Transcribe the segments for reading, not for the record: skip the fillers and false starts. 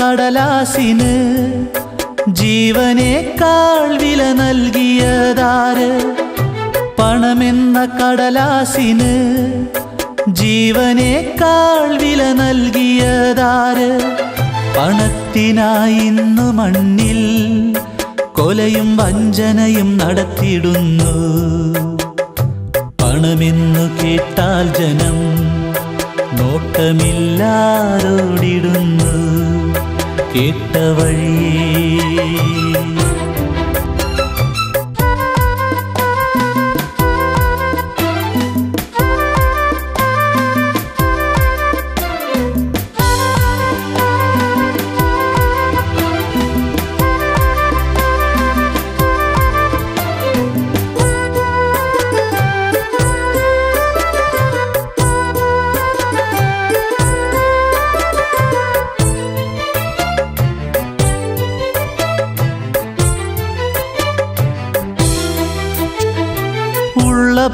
കടലാസിന് ജീവനേക്കാൾ വില നൽകിയതാര്? പണമെന്ന കടലാസിന് ജീവനേക്കാൾ വില നൽകിയതാര്? പണത്തിനായി ഇന്ന് മണ്ണിൽ കൊലയും വഞ്ചനയും നടത്തിയിടുന്നു. പണമെന്നു കേട്ടാൽ ജനം നോട്ടമില്ലാതോടിടുന്നു. കേട്ട വഴിയേ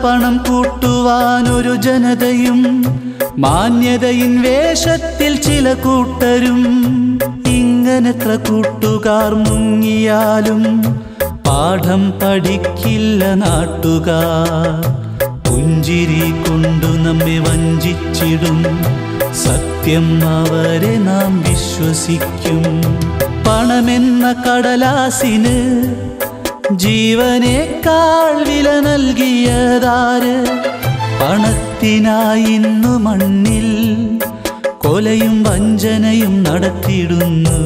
പണം കൂട്ടുവാനൊരു ജനതയും മാന്യതയിൻ വേഷത്തിൽ ചില കൂട്ടരും. ഇങ്ങനെത്ര കൂട്ടുകാർ മുങ്ങിയാലും പാഠം പഠിക്കില്ല നാട്ടുകാർ. പുഞ്ചിരി കൊണ്ടു നമ്മെ വഞ്ചിച്ചിടും, സത്യം അവരെ നാം വിശ്വസിക്കും. പണമെന്ന കടലാസിന് ജീവനേക്കാൾ വില നൽകിയതാര്? പണത്തിനായി ഇന്നു മണ്ണിൽ കൊലയും വഞ്ചനയും നടത്തിയിടുന്നു.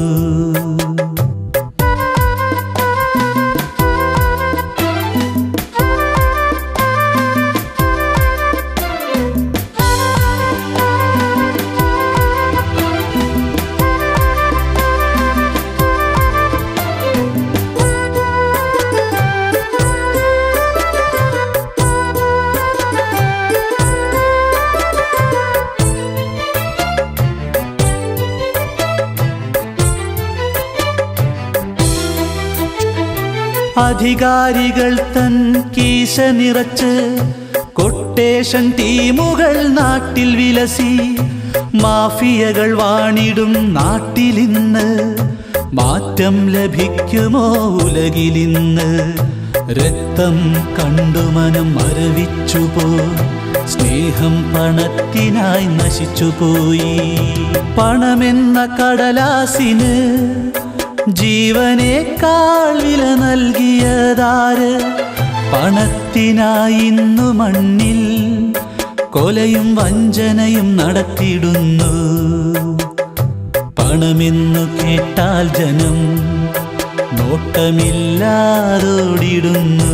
അധികാരികൾ തൻ കീശ നിറച്ച് കൊട്ടേഷൻ ടീമുകൾ നാട്ടിൽ വിലസി. മാഫിയകൾ വാണിടും നാട്ടിലിന്ന്. മാറ്റം ലഭിക്കുമോ ഉലകിലിന്ന്? രക്തം കണ്ടു മനം മരവിച്ചുപോ. സ്നേഹം പണത്തിനായി നശിച്ചുപോയി. പണമെന്ന കടലാസിന് ജീവനേക്കാൾ വില നൽകിയതാര്? പണത്തിനായി ഇന്നു മണ്ണിൽ കൊലയും വഞ്ചനയും നടത്തിയിടുന്നു. പണമെന്നു കേട്ടാൽ ജനം നോട്ടമില്ലാതോടിടുന്നു.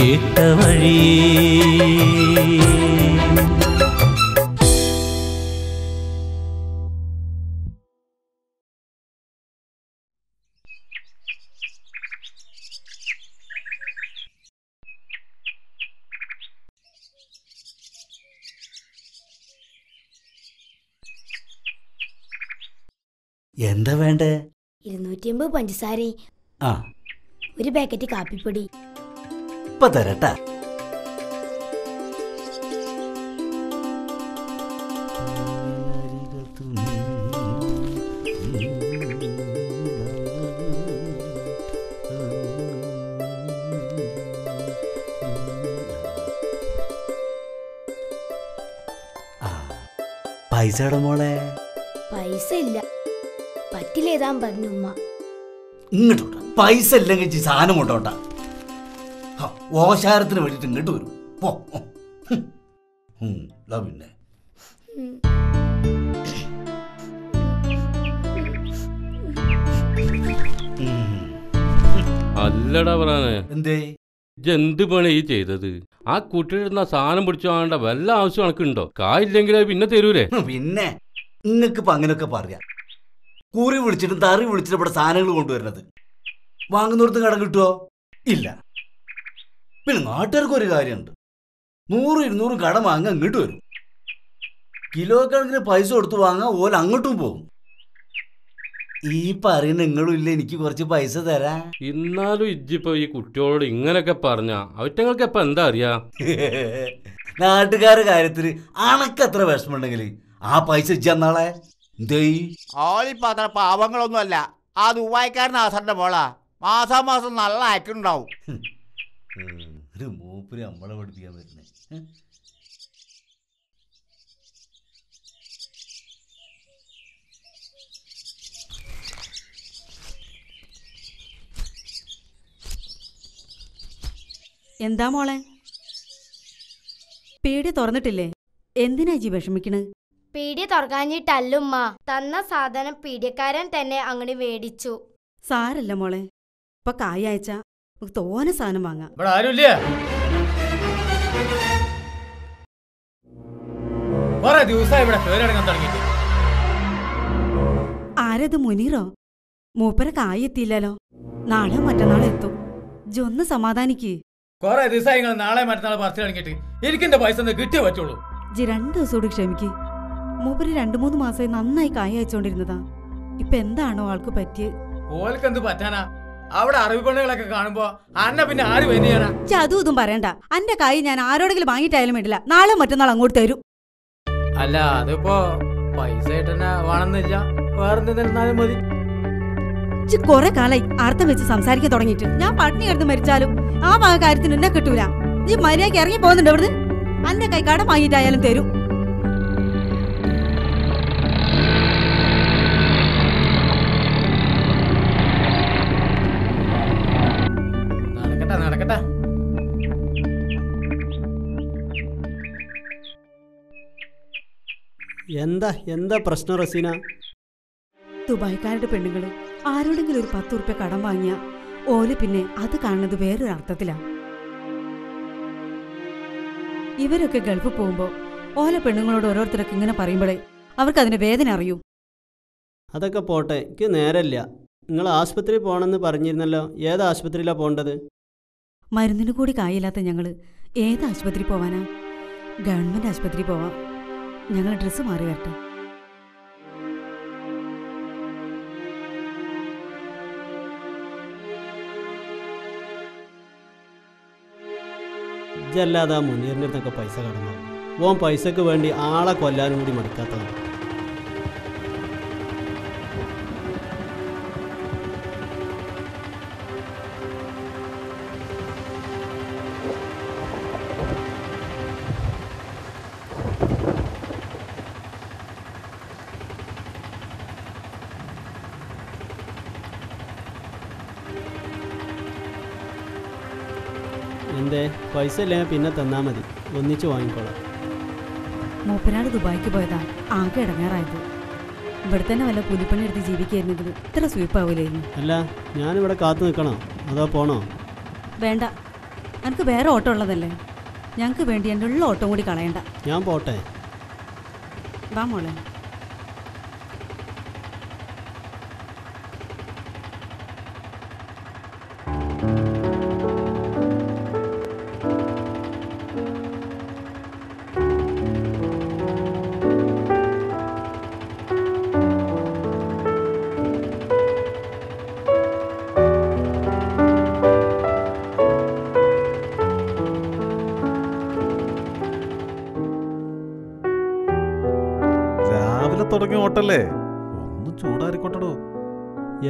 കേട്ട വഴിയേ എന്താ വേണ്ടേ? 250 പഞ്ചസാരയും ഒരു പാക്കറ്റ് കാപ്പിപ്പൊടി. ഇപ്പൊ തരട്ടാ. പൈസ മോളെ? പൈസ ഇല്ല. ഇങ്ങോട്ട് പൈസ ഇല്ലെങ്കിൽ സാധനം കൊണ്ടോട്ട. ഓശാരത്തിന് വേണ്ടിട്ട് ഇങ്ങോട്ട് വരും. പിന്നെ അല്ലടാ പറയാനെ, എന്തേ എന്ത് പണി ഈ ചെയ്തത്? ആ കുട്ടിയുടെ സാധനം പിടിച്ചു വാങ്ങേണ്ട വല്ല ആവശ്യം കണക്കുണ്ടോ? കായില്ലെങ്കിലേ പിന്നെ തരൂലേ. പിന്നെ നിങ്ങൾക്കിപ്പോ അങ്ങനെയൊക്കെ പറയാം. കൂറി വിളിച്ചിട്ടും തറി വിളിച്ചിട്ടും ഇവിടെ സാധനങ്ങൾ കൊണ്ടുവരുന്നത് വാങ്ങുന്നോടത്ത് കടം കിട്ടുമോ? ഇല്ല. പിന്നെ നാട്ടുകാർക്ക് ഒരു കാര്യമുണ്ട്. 100-200 കടം വാങ്ങാൻ ഇങ്ങോട്ട് വരും. കിലോ കണക്കിന് പൈസ കൊടുത്ത് വാങ്ങാൻ ഓല അങ്ങോട്ടും പോകും. ഈ പറയുന്ന നിങ്ങളും ഇല്ല എനിക്ക് കുറച്ച് പൈസ തരാ. എന്നാലും ഇജ്ജിപ്പോ ഈ കുട്ടികളോട് ഇങ്ങനെയൊക്കെ പറഞ്ഞ അവറ്റങ്ങൾക്ക് ഇപ്പൊ എന്താ അറിയാ? നാട്ടുകാരുടെ കാര്യത്തിൽ അണക്കത്ര വിഷമമുണ്ടെങ്കിൽ ആ പൈസ ഇജ്ജ എന്നാളെ ഓലിപ്പാത്ര പാവങ്ങളൊന്നുമല്ല. ആ ദുബായിക്കാരൻ ആസാറിന്റെ മോളാ. മാസാമാസം നല്ല അയക്കുണ്ടാവും. ഒരു മൂപ്പര് നമ്മളെ പഠിപ്പിക്കാൻ പറ്റുന്നേ. എന്താ മോളെ പേടി തുറന്നിട്ടില്ലേ? എന്തിനാ ജി വിഷമിക്കണത്? പീടിയ തുറക്കാഞ്ഞിട്ടല്ലുമ്മ, തന്ന സാധനം പീടിയക്കാരൻ തന്നെ അങ്ങനെ മേടിച്ചു. സാരല്ല മോളെ, ഇപ്പൊ കായ അയച്ചാ നമുക്ക് തോനെ സാധനം വാങ്ങാം. ആരത് മുനീറോ? മൂപ്പര കായ എത്തിയില്ലല്ലോ. നാളെ മറ്റന്നാളെ എത്തും. ജൊന്ന് സമാധാനിക്ക്. കൊറേ ദിവസമായി നാളെ മറ്റന്നാളെ പറച്ചിൽ തുടങ്ങിയിട്ട് എനിക്കെന്റെ പൈസ കിട്ടിയേ പറ്റുള്ളൂ. ജി രണ്ടു ദിവസോട് ക്ഷമിക്ക്. മൂപ്പര് 2-3 മാസമായി നന്നായി കായ അയച്ചോണ്ടിരുന്നതാ. ഇപ്പൊ എന്താണോ ആൾക്ക് പറ്റിയത്? ഓൽക്കെന്ത് പറ്റാനാ? അവിടെ അറബി പെണ്ണുകളൊക്കെ കാണുമ്പോ അന്നെ പിന്നെ ആര് വരികയാണ്? അതും ഇതും പറയണ്ട. അന്റെ കായ ഞാൻ ആരോടെങ്കിലും വാങ്ങിയിട്ടായാലും വേണ്ടില്ല. നാളെ മറ്റന്നാൾ അങ്ങോട്ട് തരും. അല്ല അതിപ്പോ പൈസ വേണമെന്നില്ല, വേറെന്തെന്നാലും മതി. കൊറേ കാലായി അർത്ഥം വെച്ച് സംസാരിക്കാൻ തുടങ്ങിയിട്ട്. ഞാൻ പട്ടിണി കിടന്ന് മരിച്ചാലും ആ വക കാര്യത്തിന് എന്നെ കിട്ടൂല. ഈ മര്യാദക്ക് ഇറങ്ങി പോകുന്നുണ്ട് അവിടുന്ന്. അന്റെ കൈ കടം വാങ്ങിയിട്ടായാലും തരും. എന്താ എന്താ പ്രശ്നം റസീന? ദുബായിക്കാരുടെ പെണ്ണുങ്ങള് ആരോടെങ്കിലും ഒരു 10 ഉറുപ്പ്യ കടം വാങ്ങിയ ഓല് പിന്നെ അത് കാണുന്നത് വേറൊരു അർത്ഥത്തിലാണ്. ഇവരൊക്കെ ഗൾഫിൽ പോകുമ്പോ ഓല പെണ്ണുങ്ങളോട് ഓരോരുത്തരൊക്കെ ഇങ്ങനെ പറയുമ്പോഴേ അവർക്ക് അതിന്റെ വേദന അറിയൂ. അതൊക്കെ പോട്ടെ, എനിക്ക് നേരല്ല. നിങ്ങൾ ആശുപത്രി പോണെന്ന് പറഞ്ഞിരുന്നല്ലോ, ഏത് ആശുപത്രിയിലാ പോകേണ്ടത്? മരുന്നിന് കൂടി കായില്ലാത്ത ഞങ്ങൾ ഏത് ആശുപത്രി പോവാനാ? ഗവൺമെന്റ് ആശുപത്രി പോവാം. ഞങ്ങൾ ഡ്രസ്സ് മാറി വരട്ടെ. ഇതല്ലാതെ മുന്നേറിൻ്റെ അടുത്തൊക്കെ പൈസ കടന്നു ഓൻ പൈസക്ക് വേണ്ടി ആളെ കൊല്ലാനും കൂടി മടിക്കാത്തതാണ്. പൈസ ഇല്ലെങ്കിൽ പിന്നെ തന്നാ മതി, ഒന്നിച്ച് വാങ്ങിക്കോളാം. മൂപ്പനാട് ദുബായിക്ക് പോയതാ ആകെ ഇടങ്ങാറായത്. ഇവിടെ തന്നെ വല്ല കൂലിപ്പണി എടുത്ത് ജീവിക്കായിരുന്നെങ്കിൽ ഇത്ര സ്വീപ്പാവൂലായിരുന്നു. അല്ല ഞാനിവിടെ കാത്തു നിൽക്കണോ അതോ പോണോ? വേണ്ട, എനിക്ക് വേറെ ഓട്ടം ഉള്ളതല്ലേ. ഞങ്ങൾക്ക് വേണ്ടി എൻ്റെ ഉള്ള ഓട്ടം കൂടി കളയണ്ട. ഞാൻ പോട്ടെ. വാ മോളെ.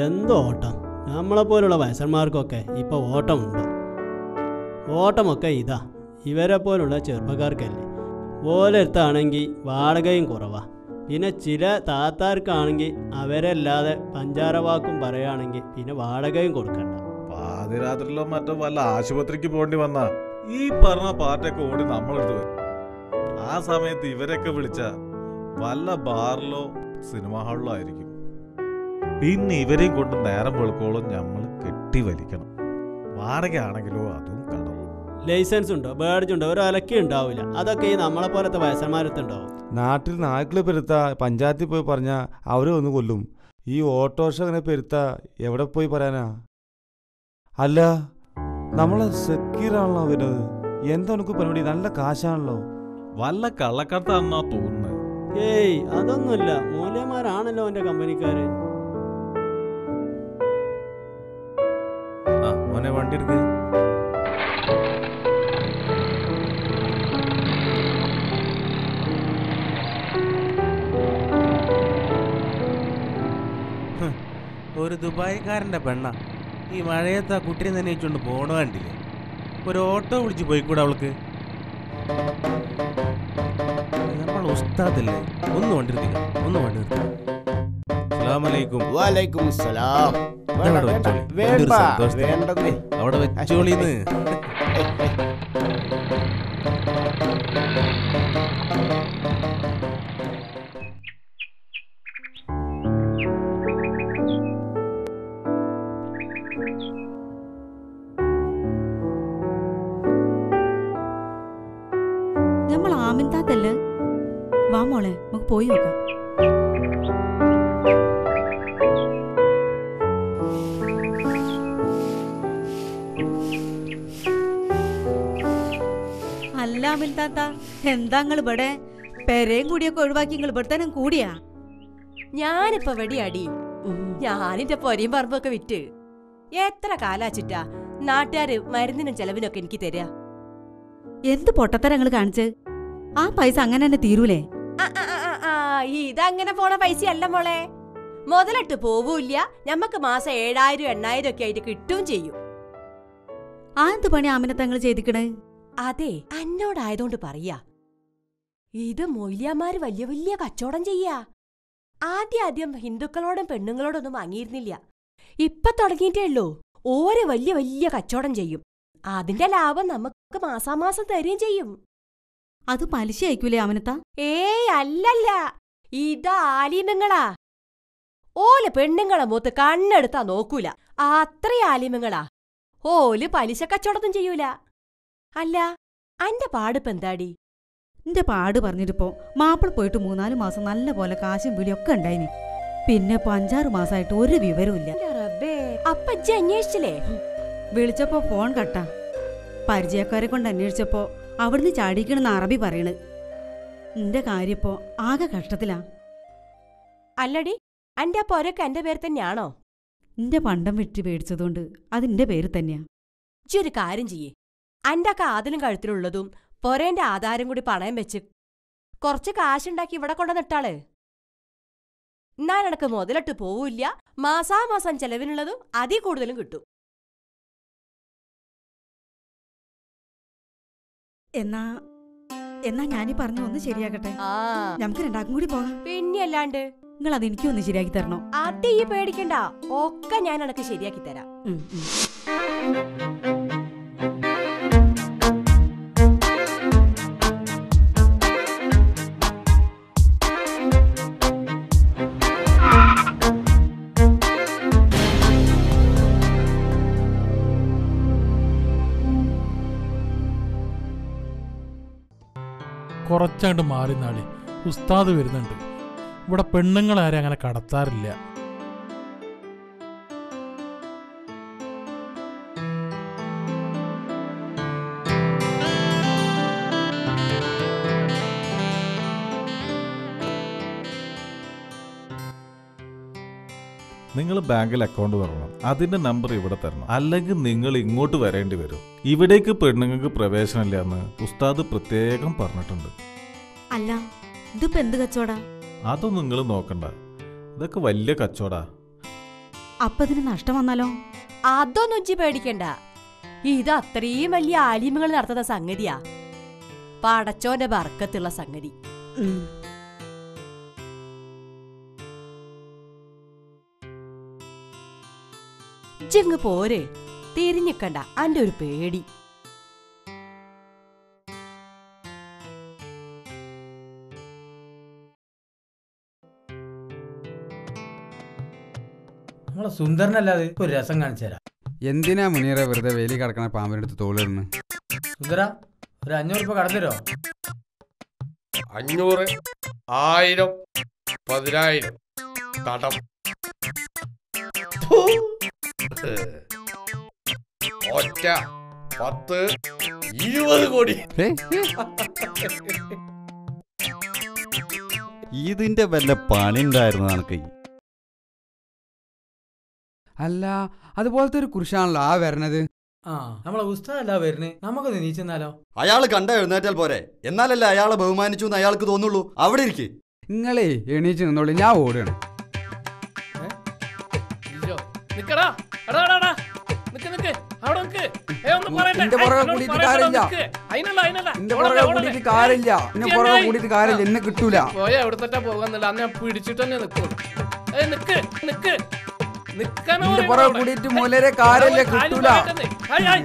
എന്തോ ഓട്ടം! നമ്മളെ പോലുള്ള വയസ്സന്മാർക്കൊക്കെ ഇപ്പൊ ഓട്ടമുണ്ടോ? ഓട്ടമൊക്കെ ഇതാ ഇവരെ പോലുള്ള ചെറുപ്പക്കാർക്കല്ലേ. ഓരോരുത്താണെങ്കിൽ വാടകയും കുറവാ. പിന്നെ ചില താത്താർക്കാണെങ്കിൽ അവരല്ലാതെ പഞ്ചാര വാക്കും പറയുകയാണെങ്കിൽ പിന്നെ വാടകയും കൊടുക്കണ്ട. പാതിരാത്രിയിലോ മറ്റോ വല്ല ആശുപത്രിക്ക് പോകേണ്ടി വന്നാ ഈ പറഞ്ഞ പാർട്ടിയൊക്കെ ഓടി നമ്മളെടുത്ത് വരും. ആ സമയത്ത് ഇവരൊക്കെ വിളിച്ച വല്ല ബാറിലോ സിനിമാ ഹാളിലോ ആയിരിക്കും. പിന്നെ ഇവരെയും കൊണ്ട് നേരം വെളുക്കോളം നമ്മൾ കെട്ടിവലിക്കണം. വാടകയാണെങ്കിലോ അതും കടവും. ലൈസൻസ് ഉണ്ടോ ബേഡ്ജ് ഉണ്ടോ ഒരു അലക്കി ഉണ്ടാവില്ല. അതൊക്കെ ഈ നമ്മളെ പോലത്തെ വയസ്സന്മാരെത്തുണ്ടാവും. നാട്ടിൽ നായ്ക്കളെ പെരുത്ത പഞ്ചായത്തിൽ പോയി പറഞ്ഞാൽ അവരെ ഒന്ന് കൊല്ലും. ഈ ഓട്ടോറിക്ഷ അങ്ങനെ പെരുത്ത എവിടെ പോയി പറയാനാ? അല്ല നമ്മളെ സെക്യൂറാണല്ലോ വരുന്നത്. എന്താ പരിപാടി? നല്ല കാശാണല്ലോ. വല്ല കള്ളക്കടത്താണെന്നാ തോന്നുന്നത്. ഏയ് അതൊന്നുമില്ല, മൂലയന്മാരാണല്ലോ എൻ്റെ കമ്പനിക്കാര്. വണ്ടി എടുക്ക. ഒരു ദുബായിക്കാരൻ്റെ പെണ്ണ ഈ മഴയത്ത് ആ കുട്ടിയെ നനയിച്ചുകൊണ്ട് പോണ കണ്ടില്ലേ? ഒരു ഓട്ടോ വിളിച്ച് പോയിക്കൂടെ അവൾക്ക്? നമ്മൾ ഉസ്താദല്ലേ, ഒന്ന് കൊണ്ടിരുത്തിക്ക, ഒന്ന് കൊണ്ടിരുത്തിക്ക. അസ്സലാമലൈക്കും. വലൈക്കും സലാം. അവിടെ വെച്ചോളിന്ന്. നമ്മൾ ആമിൻതാത്തല്ലേ? വാ മോളെ, നമുക്ക് പോയി നോക്കാം. അല്ല ആമിൻതാത്ത, എന്താ നിങ്ങൾ ഇവിടെ പെരയും കൂടിയൊക്കെ ഒഴിവാക്കി നിങ്ങൾ ഇവിടെ തന്നെ കൂടിയാ? ഞാനിപ്പോ വെടിയാടി, ഞാനിന്റെ പൊരയും പറമ്പൊക്കെ വിറ്റ് എത്ര കാലാച്ചിട്ടാ നാട്ടുകാര് മരുന്നിനും ചെലവിനൊക്കെ എനിക്ക് തരാ. എന്ത് പൊട്ടത്തരങ്ങൾ കാണിച്ച് ആ പൈസ അങ്ങനെ തന്നെ തീരൂലേ? ഇതങ്ങനെ പോണ പൈസ അല്ല മോളെ, മുതലിട്ട് പോവൂല്ല. ഞമ്മക്ക് മാസം 7,000 8,000 ഒക്കെ ആയിട്ട് കിട്ടുകയും ചെയ്യും. ആ എന്ത് പണി ആമിനത്തങ്ങൾ ചെയ്തിക്കണേ? അതെ അന്നോടായതുകൊണ്ട് പറയാ, ഇത് മൊയ്ലിയാമാര് വലിയ വലിയ കച്ചവടം ചെയ്യാ. ആദ്യം ഹിന്ദുക്കളോടും പെണ്ണുങ്ങളോടൊന്നും വാങ്ങിയിരുന്നില്ല, ഇപ്പൊ തുടങ്ങിയിട്ടേ ഉള്ളൂ. ഓരോ വലിയ വലിയ കച്ചവടം ചെയ്യും, അതിന്റെ ലാഭം നമുക്ക് മാസാമാസം തരുകയും ചെയ്യും. അത് പലിശയായിക്കൂലേ ആമിനത്ത? ഏയ് അല്ലല്ല, ഇതാ ആലിമങ്ങളാ. ഓല് പെണ്ണുങ്ങളെ മൂത്ത് കണ്ണെടുത്താ നോക്കൂല, അത്ര ആലിമങ്ങളാ. ഓല് പലിശ കച്ചവടമൊന്നും ചെയ്യൂല. അല്ല അന്റെ പാടിപ്പ എന്താടി? എന്റെ പാട് പറഞ്ഞിട്ടിപ്പോ മാപ്പിള പോയിട്ട് 3-4 മാസം നല്ല പോലെ കാശും വീടിയൊക്കെ ഉണ്ടായിനി. പിന്നെ 5-6 മാസമായിട്ട് ഒരു വിവരമില്ല. അപ്പച്ചി അന്വേഷിച്ചില്ലേ? വിളിച്ചപ്പോ ഫോൺ കട്ടാ. പരിചയക്കാരെ കൊണ്ട് അന്വേഷിച്ചപ്പോ അവിടുന്ന് ചാടിക്കണെന്ന് അറബി പറയണ്. നിന്റെ കാര്യം ഇപ്പോ ആകെ കഷ്ടത്തിലാ. അല്ലടി, അന്റെ ആ പൊരക്ക് എന്റെ പേര് തന്നെയാണോ? നിന്റെ പണ്ടം വിറ്റ് പേടിച്ചതുകൊണ്ട് അതിന്റെ പേര് തന്നെയാ. ഇച്ചൊരു കാര്യം ചെയ്യേ, അന്റെ കാതിലും കഴുത്തിലുള്ളതും പൊരേന്റെ ആധാരം കൂടി പണയം വെച്ച് കുറച്ച് കാശുണ്ടാക്കി ഇവിടെ കൊണ്ടുവന്നിട്ടാള്. എന്നാലടക്ക് മുതലിട്ട് പോവില്ല, മാസാമാസം ചെലവിനുള്ളതും അതി കൂടുതലും കിട്ടും. എന്നാ ഞാനീ പറഞ്ഞ ഒന്ന് ശരിയാക്കട്ടെ, നമുക്ക് രണ്ടാക്കും കൂടി പോകാം. പിന്നെ അല്ലാണ്ട് നിങ്ങൾ അതെനിക്കും ഒന്ന് ശരിയാക്കി തരണോ? അത് ഈ പേടിക്കണ്ട, ഒക്കെ ഞാൻ അടക്കം ശരിയാക്കി തരാം. കുറച്ചാണ്ട് മാറി നാളി ഉസ്താദ് വരുന്നുണ്ട്. ഇവിടെ പെണ്ണുങ്ങളാരും അങ്ങനെ കടത്താറില്ല. നിങ്ങൾ ബാങ്കിൽ അക്കൗണ്ട് തുറക്കണം, അതിന്റെ നമ്പർ ഇവിടെ തരണം, അല്ലെങ്കിൽ നിങ്ങൾ ഇങ്ങോട്ട് വരേണ്ടി വരും. ഇവിടേക്ക് പെണ്ണുങ്ങൾക്ക് പ്രവേശനമില്ല എന്ന് ഉസ്താദ് പ്രത്യേകം പറഞ്ഞിട്ടുണ്ട്. അല്ല ഇതിപ്പോ എന്ത് കച്ചവടാ? അതൊന്നും നിങ്ങൾ നോക്കണ്ട, ഇതൊക്കെ വലിയ കച്ചവടാ. അപ്പൊ ഇതിന് നഷ്ടം വന്നാലോ? അതൊന്നും പേടിക്കണ്ട, ഇത് അത്രയും വലിയ ആലിമകൾ നടത്തുന്ന സംഗതിയാ, പടച്ചോന്റെ ബർക്കത്തുള്ള സംഗതി. ജിങ് പോരെ, തിരിഞ്ഞിക്കണ്ട, അന്റെ ഒരു പേടി. നമ്മളെ സുന്ദരനല്ലാതെ ഒരു രസം കാണിച്ചു തരാം. എന്തിനാ മുനീറ വെറുതെ വേലി കടക്കണ പാമ്പിനടുത്ത് തോളിടുന്നു? സുന്ദര, ഒരു 500 രൂപ കടന്നിരോ? 500, 1000, 10000 കടം. ഇതിന്റെ വല്ല പണിണ്ടായിരുന്നു നിനക്ക്? അല്ല അതുപോലത്തെ ഒരു കുരിശാണല്ലോ ആ വരണത്. ആ നമ്മളെ ഉസ്താദല്ല വരണേ, നമുക്കത് നീച്ചെന്നാലോ? അയാള് കണ്ട എഴുന്നേറ്റാൽ പോരെ, എന്നാലല്ലേ അയാളെ ബഹുമാനിച്ചു എന്ന് അയാൾക്ക് തോന്നുള്ളൂ. അവിടെ ഇരിക്കേ, നിങ്ങളെ എണീച്ചു നിന്നോളൂ, ഞാൻ ഓടുകയാണ്. நிக்கடா அடடா நிக்க நிக்க அவட நிக்க ஏய் ഒന്ന് പറയണ്ട இந்த போற கூடிட்டு காரில்ல അയിനല്ല இந்த போற കൂടിട്ട് കാറില്ല ഇന്നെ പോറ കൂടിട്ട് കാറില്ല എന്നെ കിട്ടൂല പോയ എവിടത്തട്ടാ പോകാന്നല്ല അന്നെ പിടിച്ചിട്ടന്നെ നിൽക്കൂ ഏയ് നിക്ക് നിക്ക് നിക്കനോ இந்த പോറ കൂടിട്ട് മൂലരെ കാറില്ല കിട്ടൂല ഹൈ ഹൈ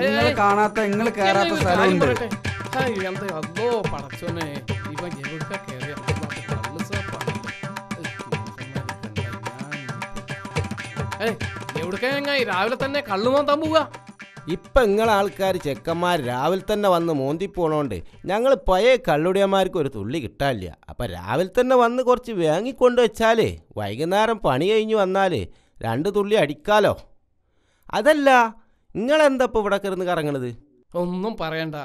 നിങ്ങൾ കാണാത്ത നിങ്ങൾ കേറാത്ത സ്ഥലമുണ്ട് ഹൈ എന്താ അല്ലോ പടച്ചോനെ ഇവ എവിടക്ക കേറിയ അള്ളാഹു സബാന ഏയ് എവിടേക്കെങ്ങായി രാവിലെ തന്നെ കള്ളുമോന്താൻ പോവുക ഇപ്പം നിങ്ങളെ ആൾക്കാർ ചെക്കന്മാർ രാവിലെ തന്നെ വന്ന് മോന്തി പോണോണ്ട് ഞങ്ങൾ പഴയ കള്ളുടിയന്മാർക്ക് ഒരു തുള്ളി കിട്ടാനില്ല. അപ്പം രാവിലെ തന്നെ വന്ന് കുറച്ച് വാങ്ങിക്കൊണ്ട് വെച്ചാൽ വൈകുന്നേരം പണി കഴിഞ്ഞ് വന്നാൽ രണ്ട് തുള്ളി അടിക്കാലോ. അതല്ല നിങ്ങളെന്താ ഇപ്പം ഇവിടെ കിടന്ന് കറങ്ങണത്? ഒന്നും പറയണ്ട,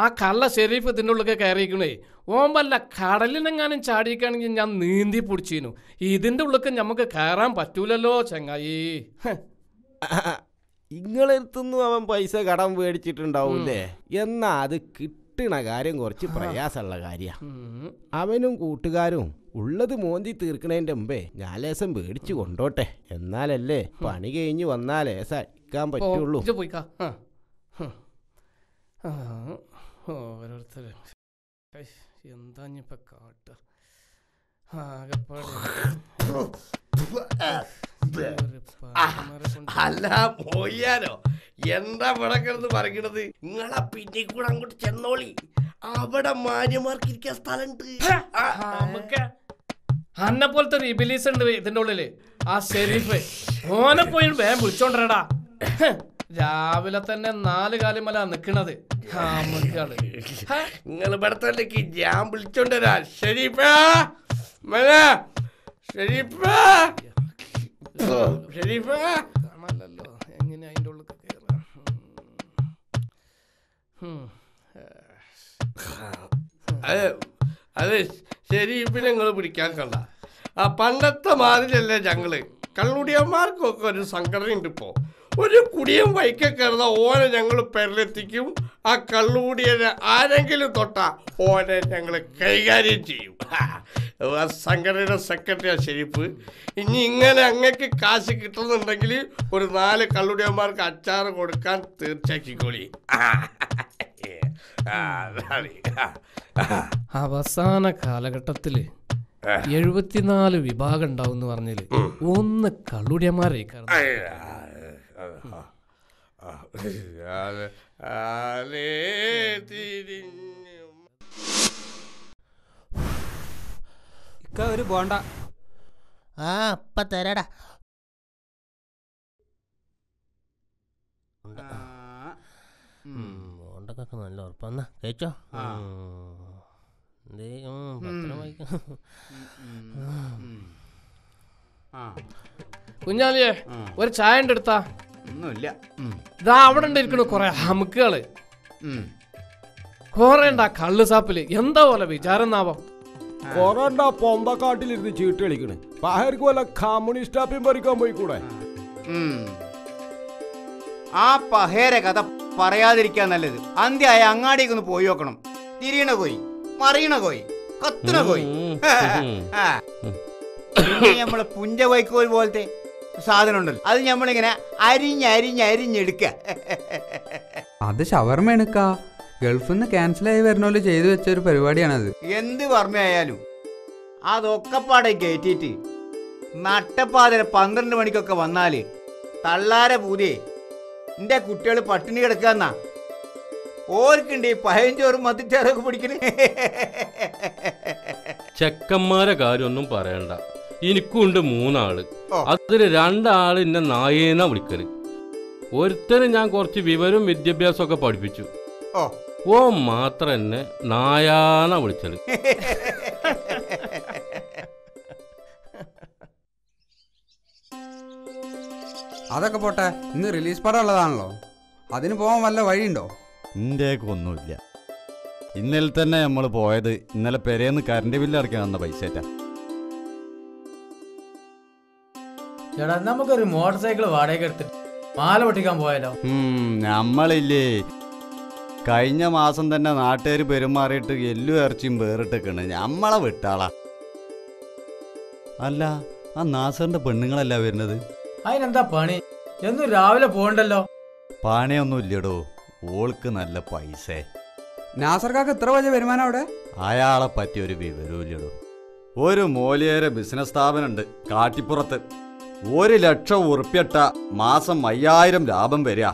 ആ കള്ള ഷെരീഫ് ഇതിൻ്റെ ഉള്ളിലൊക്കെ കയറിയിരിക്കണേ. ഓമ്പല്ല കടലിനെങ്ങാനും ചാടിയിരിക്കുകയാണെങ്കിൽ ഞാൻ നീന്തി പിടിച്ചിരുന്നു. ഇതിൻ്റെ ഉള്ളിലൊക്കെ നമുക്ക് കയറാൻ പറ്റൂലല്ലോ ചങ്ങായി. ഇങ്ങളെടുത്തൊന്നും അവൻ പൈസ കടം മേടിച്ചിട്ടുണ്ടാവൂല്ലേ? എന്നാൽ അത് കിട്ടണ കാര്യം കുറച്ച് പ്രയാസമുള്ള കാര്യമാണ്. അവനും കൂട്ടുകാരും ഉള്ളത് മോന്തി തീർക്കണതിൻ്റെ മുമ്പേ ഞാൻ ലേശം മേടിച്ച് കൊണ്ടോട്ടെ, എന്നാലല്ലേ പണി കഴിഞ്ഞ് വന്നാൽ ലേശം അടിക്കാൻ പറ്റുള്ളൂ. ഓരോരുത്തർ എന്താ ഇപ്പൊ കാട്ട അല്ല പോയാലോ എന്താ പടക്കണെന്ന് പറയണത്? നിങ്ങളാ പിന്നെ കൂടെ അങ്ങോട്ട് ചെന്നോളി, അവിടെ മാന്യമാർക്കിരിക്കാൻ സ്ഥലമുണ്ട്. അന്നെ പോലത്തെ ഒരു ഇബിലീസ് ഉണ്ട് ഇതിൻ്റെ ഉള്ളില്. ആ ഷെരീഫ് ഓനെ പോയി വേഗം വിളിച്ചോണ്ടടാ. രാവിലെ തന്നെ നാല് കാലുമല നിക്കണത്. നിങ്ങൾ ഇവിടെ തന്നെ ഞാൻ വിളിച്ചോണ്ട് വരാം. ഷെരീഫേ ഷെരീഫേ ഷെരീഫേ കാണാനല്ലോ എങ്ങനെ അതിൻ്റെ ഉള്ളിൽ കയറാം. അതെ അതെ ഷെരീഫിനെ നിങ്ങൾ പിടിക്കാൻ കണ്ട. ആ പണ്ടത്തെ മാതിരിയല്ലേ ഞങ്ങള് കള്ളുടിയന്മാർക്കൊക്കെ ഒരു സംഘടനയുണ്ട് ഇപ്പോ. ഒരു കുടിയും വൈക്ക കയറുന്ന ഓനെ ഞങ്ങൾ പെരലെത്തിക്കും. ആ കള്ളുകൂടിയെ ആരെങ്കിലും തൊട്ട ഓനെ ഞങ്ങൾ കൈകാര്യം ചെയ്യും. ആ സംഘടനയുടെ സെക്രട്ടറിയാ ഷെരീഫ്. ഇനി ഇങ്ങനെ അങ്ങക്ക് കാശ് കിട്ടുന്നുണ്ടെങ്കിൽ ഒരു നാല് കള്ളുടിയന്മാർക്ക് അച്ചാറ് കൊടുക്കാൻ തീർച്ചയാക്കിക്കോളി. അവസാന കാലഘട്ടത്തില് 74 വിഭാഗം ഉണ്ടാവും എന്ന് പറഞ്ഞാല് ഒന്ന് കള്ളുടിയന്മാരെ ഒരു ബോണ്ട. ആ ഇപ്പൊ തരാടാ. ബോണ്ടൊക്കെ നല്ല ഉറപ്പാന്നാ കഴിച്ചോ. കുഞ്ഞാലിയെ ഒരു ചായ ഉണ്ട് എടുത്താ? ഒന്നുമില്ല. ഇതാ അവിടെ ഉണ്ടായിരിക്കണു കൊറേ ഹമുക്കുകള് കൊറേ ഉണ്ടാ കള്ളു സാപ്പില്. എന്താ പോലെ വിചാരം നാവോ? കൊറേ ഉണ്ടാ പൊമ്പക്കാട്ടിലിരുന്ന് ചീട്ട് കളിക്കണ്. പാഹർക്ക് വല്ല കമ്മ്യൂണിസ്റ്റ് ആപ്പിയും പറിക്കാൻ പോയിക്കൂടെ? ആ പഹേര കഥ പറയാതിരിക്കാൻ നല്ലത്. അന്ത്യായ അങ്ങാടിക്കൊന്ന് പോയി നോക്കണം. തിരിയണ പോയി, മറിയണ കോയി, കത്തുണ കോയി, നമ്മളെ പുഞ്ച കോയിക്കോൽ പോലത്തെ സാധനം ഉണ്ടല്ലോ, അത് ഞമ്മളിങ്ങനെ അരിഞ്ഞെടുക്ക. അത് ഷവർമ എടുക്ക. ഗൾഫിൽ നിന്ന് ക്യാൻസൽ ആയി വരണോല് ചെയ്തു വെച്ച ഒരു പരിപാടിയാണത്. എന്ത് വർമ്മയായാലും അതൊക്കെപ്പാടെ കയറ്റിട്ട് നട്ടപ്പാതിര 12 മണിക്കൊക്കെ വന്നാല് തള്ളാരെ പൂതി എന്റെ കുട്ടികൾ പട്ടിണി കിടക്കാന്നാ ഓർക്കുണ്ട്. ഈ പഴഞ്ചോറും മത്തിച്ചാറൊക്കെ പിടിക്കണേ. ചെക്കന്മാരെ കാര്യമൊന്നും പറയണ്ട, എനിക്കുണ്ട് 3 ആള്. അതിൽ 2 ആള് എന്നെ നായേന്നാ വിളിക്കല്. ഒരുത്തന് ഞാൻ കുറച്ച് വിവരവും വിദ്യാഭ്യാസം ഒക്കെ പഠിപ്പിച്ചു. ഓ മാത്രം എന്നെ നായാന്നാ വിളിച്ചത്. അതൊക്കെ പോട്ടെ, ഇന്ന് റിലീസ് പടം ഉള്ളതാണല്ലോ, അതിന് പോകാൻ വല്ല വഴിയുണ്ടോ? ഇന്ത്യക്ക് ഒന്നുമില്ല. ഇന്നലെ തന്നെ നമ്മൾ പോയത് ഇന്നലെ പെരേന്ന് കറണ്ട് ബില്ല് അടയ്ക്കാൻ വന്ന പൈസ. ചേട്ടാ നമുക്കൊരു മോട്ടോർ സൈക്കിൾ വാടക എടുത്തിട്ട് മാല പൊട്ടിക്കാൻ പോയാലോ? നമ്മളില്ലേ കഴിഞ്ഞ മാസം തന്നെ നാട്ടുകാർ പെരുമാറിയിട്ട് എല്ലു ഇറച്ചിയും വേറിട്ടേക്കണ്. നമ്മളെ വിട്ടാളാ. അല്ല ആ നാസറിന്റെ പെണ്ണുങ്ങളല്ല വരുന്നത്? അതിനെന്താ പണി? എന്നും രാവിലെ പോകണ്ടല്ലോ. പണിയൊന്നും ഇല്ലടോ, ഓൾക്ക് നല്ല പൈസ. നാസർക്കാക്ക് എത്ര വലിയ വരുമാനം അവിടെ? അയാളെ പറ്റി ഒരു വിവരമില്ലടോ. ഒരു മൂലയേറെ ബിസിനസ് സ്ഥാപനം ഉണ്ട് കാട്ടിപ്പുറത്ത്. 1,00,000 ഉറുപ്പ്യട്ട മാസം 5000 ലാഭം വരിക.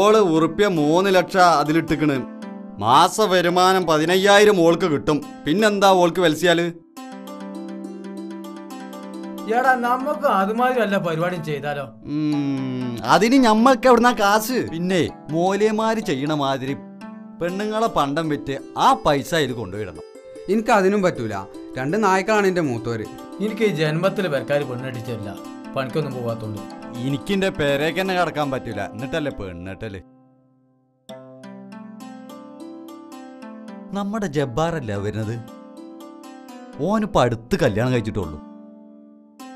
ഓള് ഉറുപ്പ്യ 3 ലക്ഷം അതിലിട്ടിക്കണ്. മാസ വരുമാനം 15,000 ഓൾക്ക് കിട്ടും. പിന്നെന്താ ഓൾക്ക് വലിച്ചാല്? എടാ നമുക്ക് അതുമാതിരി വല്ല പരിപാടിയും ചെയ്താലോ? അതിന് ഞമ്മക്ക് എവിടുന്ന കാശ്? പിന്നെ മൂലയന്മാര് ചെയ്യണ മാതിരി പെണ്ണുങ്ങളെ പണ്ടം വിറ്റ് ആ പൈസ അതിൽ കൊണ്ടുപോയിടണം. എനിക്ക് അതിനും പറ്റൂല. 2 നായ്ക്കളാണ് എന്റെ മൂത്തവര്. എനിക്ക് ഈ ജന്മത്തിൽ പെരക്കാര് പെണ്ണിട്ടില്ല, പണിക്കൊന്നും പോകാത്തോണ്ട്. എനിക്കിന്റെ പേരേക്ക് തന്നെ കിടക്കാൻ പറ്റൂല, എന്നിട്ടല്ലേ പെണ്ണിട്ടല്. നമ്മുടെ ജബ്ബാറല്ല വരുന്നത്, ഓനിപ്പോ അടുത്ത് കല്യാണം കഴിച്ചിട്ടുള്ളൂ.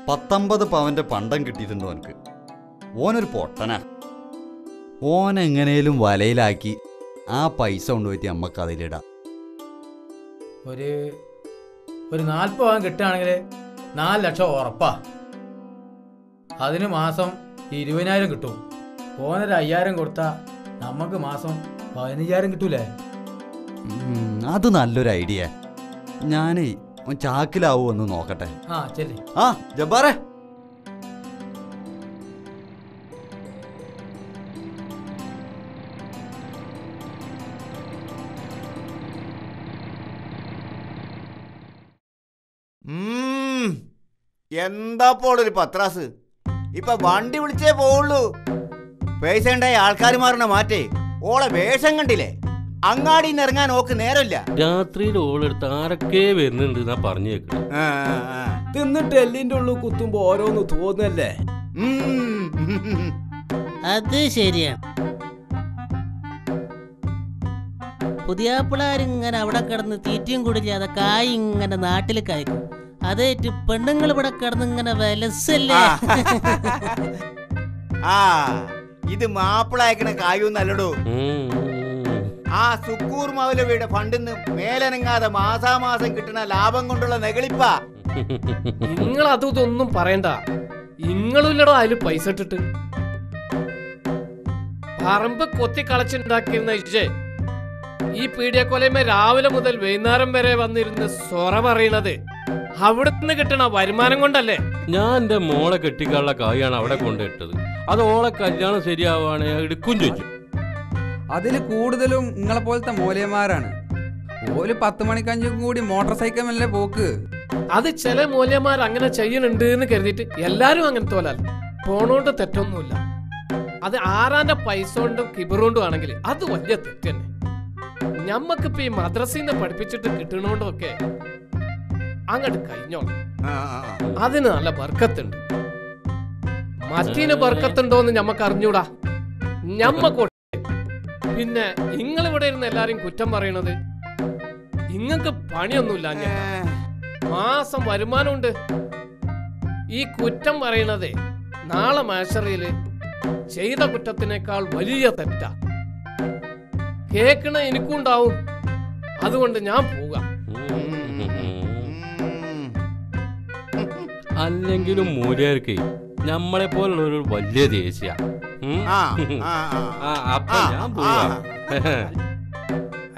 19 പവന്റെ പണ്ടം കിട്ടിയിട്ടുണ്ട് ഓനക്ക്. ഓനൊരു പൊട്ടനാ. ഓനെങ്ങനെയും വലയിലാക്കി ആ പൈസ കൊണ്ടുപോയിട്ട് നമ്മക്ക് അതിലിടാം. ഒരു 40 പവൻ കിട്ടുകയാണെങ്കിൽ 4 ലക്ഷം ഉറപ്പാ. അതിന് മാസം 20,000 കിട്ടും. ഓനൊരു 5,000 കൊടുത്താൽ നമുക്ക് മാസം 15,000 കിട്ടൂലേ? അത് നല്ലൊരു ഐഡിയ. ഞാനേ ചാക്കിലാവൂ ഒന്ന് നോക്കട്ടെ. ആ ശരി. ആ ജബ്ബാറേ, എന്താപ്പോളൊരു പത്രാസ്. ഇപ്പൊ വണ്ടി വിളിച്ചേ പോവുള്ളൂ. പൈസ ഉണ്ടായി ആൾക്കാർ മാറണ മാറ്റേ. ഓളെ വേഷം കണ്ടില്ലേ, അങ്ങാടി ഇറങ്ങാൻ നോക്ക് നേരമില്ല. രാത്രിയിൽ ഓളെടുത്ത് ആരൊക്കെ വരുന്നുണ്ട് എന്നാ പറഞ്ഞു കേൾക്കണം. തിന്നിട്ട് എല്ലിന്റെ ഉള്ളു കുത്തുമ്പോ ഓരോന്ന് തോന്നല്ലേ. അത് ശരിയാണ്. പുതിയാപ്പിളാരിങ്ങനെ അവിടെ കിടന്ന് തീറ്റയും കൂടില്ലാതെ കായ് ഇങ്ങനെ നാട്ടിൽ കായ്ക്കും. അതേറ്റ് പെണ്ണുങ്ങൾ ഇവിടെ കിടന്ന് ഇങ്ങനെ വിലസല്ലേ. ആ ഇത് മാപ്പിളയക്കണ കായൊന്നല്ലടോ. ആ സുക്കൂർ മൗലവിയുടെ ഫണ്ടിന്ന് മേലനങ്ങാതെ മാസാമാസം കിട്ടുന്ന ലാഭം കൊണ്ടുള്ള നെകളിപ്പാ. നിങ്ങൾ അതും ഇതൊന്നും പറയണ്ട. നിങ്ങളില്ലടോ അതില് പൈസ ഇട്ടിട്ട്. പറമ്പ് കൊത്തി കളച്ചുണ്ടാക്കിയിരുന്ന ഇജേ ഈ പീഡിയ കൊലയുമേ രാവിലെ മുതൽ വൈകുന്നേരം വരെ വന്നിരുന്ന് സൊറ പറയണത് അവിടുന്ന് കിട്ടണ വരുമാനം കൊണ്ടല്ലേ. ഞാൻ എന്റെ മോളെ കെട്ടിക്കാനുള്ള കായാണ് അവിടെ കൊണ്ടിട്ടത്. അത് ഓളെ കല്യാണം ശരിയാവാണ് എടുക്കും ചോദിച്ചു. അതില് കൂടുതലും നിങ്ങളെ പോലത്തെ മൂലയന്മാരാണ്. ഓല് 10 മണിക്കഞ്ചും കൂടി മോട്ടോർ സൈക്കിളല്ലേ പോക്ക്. അത് ചില മൂലയന്മാർ അങ്ങനെ ചെയ്യണുണ്ട് എന്ന് കരുതിയിട്ട് എല്ലാരും അങ്ങനത്തെ പോലെ പോണോണ്ട് തെറ്റൊന്നുമില്ല. അത് ആരാന്റെ പൈസ കൊണ്ടും കിബറുകൊണ്ടും ആണെങ്കിൽ അത് വലിയ തെറ്റന്നെ. ഞമ്മക്കിപ്പോ ഈ മദ്രസീന്ന് പഠിപ്പിച്ചിട്ട് കിട്ടണോണ്ടൊക്കെ അങ്ങോട്ട് കഴിഞ്ഞോളൂ. അതിന് നല്ല ബർക്കത്തുണ്ട്. മറ്റീന് ബർക്കത്തുണ്ടോന്ന് ഞമ്മക്ക് അറിഞ്ഞൂടാ. ഞമ്മക്കോട്ടെ. പിന്നെ നിങ്ങളിവിടെ ഇരുന്ന് എല്ലാരും കുറ്റം പറയണത് നിങ്ങൾക്ക് പണിയൊന്നുമില്ല. മാസം വരുമാനമുണ്ട്. ഈ കുറ്റം പറയണത് നാളെ മഹ്ശറില് ചെയ്ത കുറ്റത്തിനേക്കാൾ വലിയ തെറ്റാ. കേക്കണ എനിക്കും ഉണ്ടാവും. അതുകൊണ്ട് ഞാൻ പോവുക. അല്ലെങ്കിലും മൂലയർക്ക് നമ്മളെ പോലുള്ളൊരു വലിയ ദേശീയ.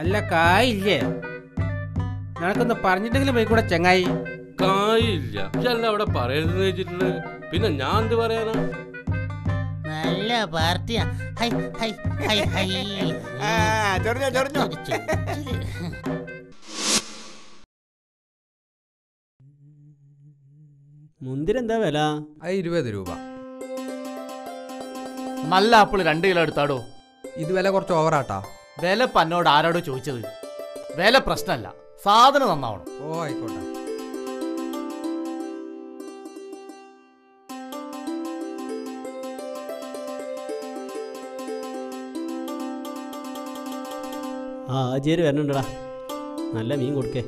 അല്ല കായില്ലേ നടക്കൊന്ന് പറഞ്ഞിട്ടെങ്കിലും പോയി കൂടെ ചങ്ങായി. കായില്ല അല്ല അവിടെ പറയരുതെന്ന് വെച്ചിട്ടുണ്ട്. പിന്നെ ഞാൻ എന്ത് പറയാനാ? നല്ല പാർട്ടിയാ. മുന്തിരെന്താ വില? 20 രൂപ. നല്ല ആപ്പിള് 2 കിലോ എടുത്താടോ. ഇത് വില കുറച്ച് ഓവറാട്ടാ. വില പന്നോട് ആരോടോ ചോദിച്ചത്? വില പ്രശ്നമല്ല, സാധനം നന്നാവണം. ഓ ആയിക്കോട്ടെ. ആ ആചേരി വരണുണ്ടടാ, നല്ല മീൻ കൊടുക്കേ.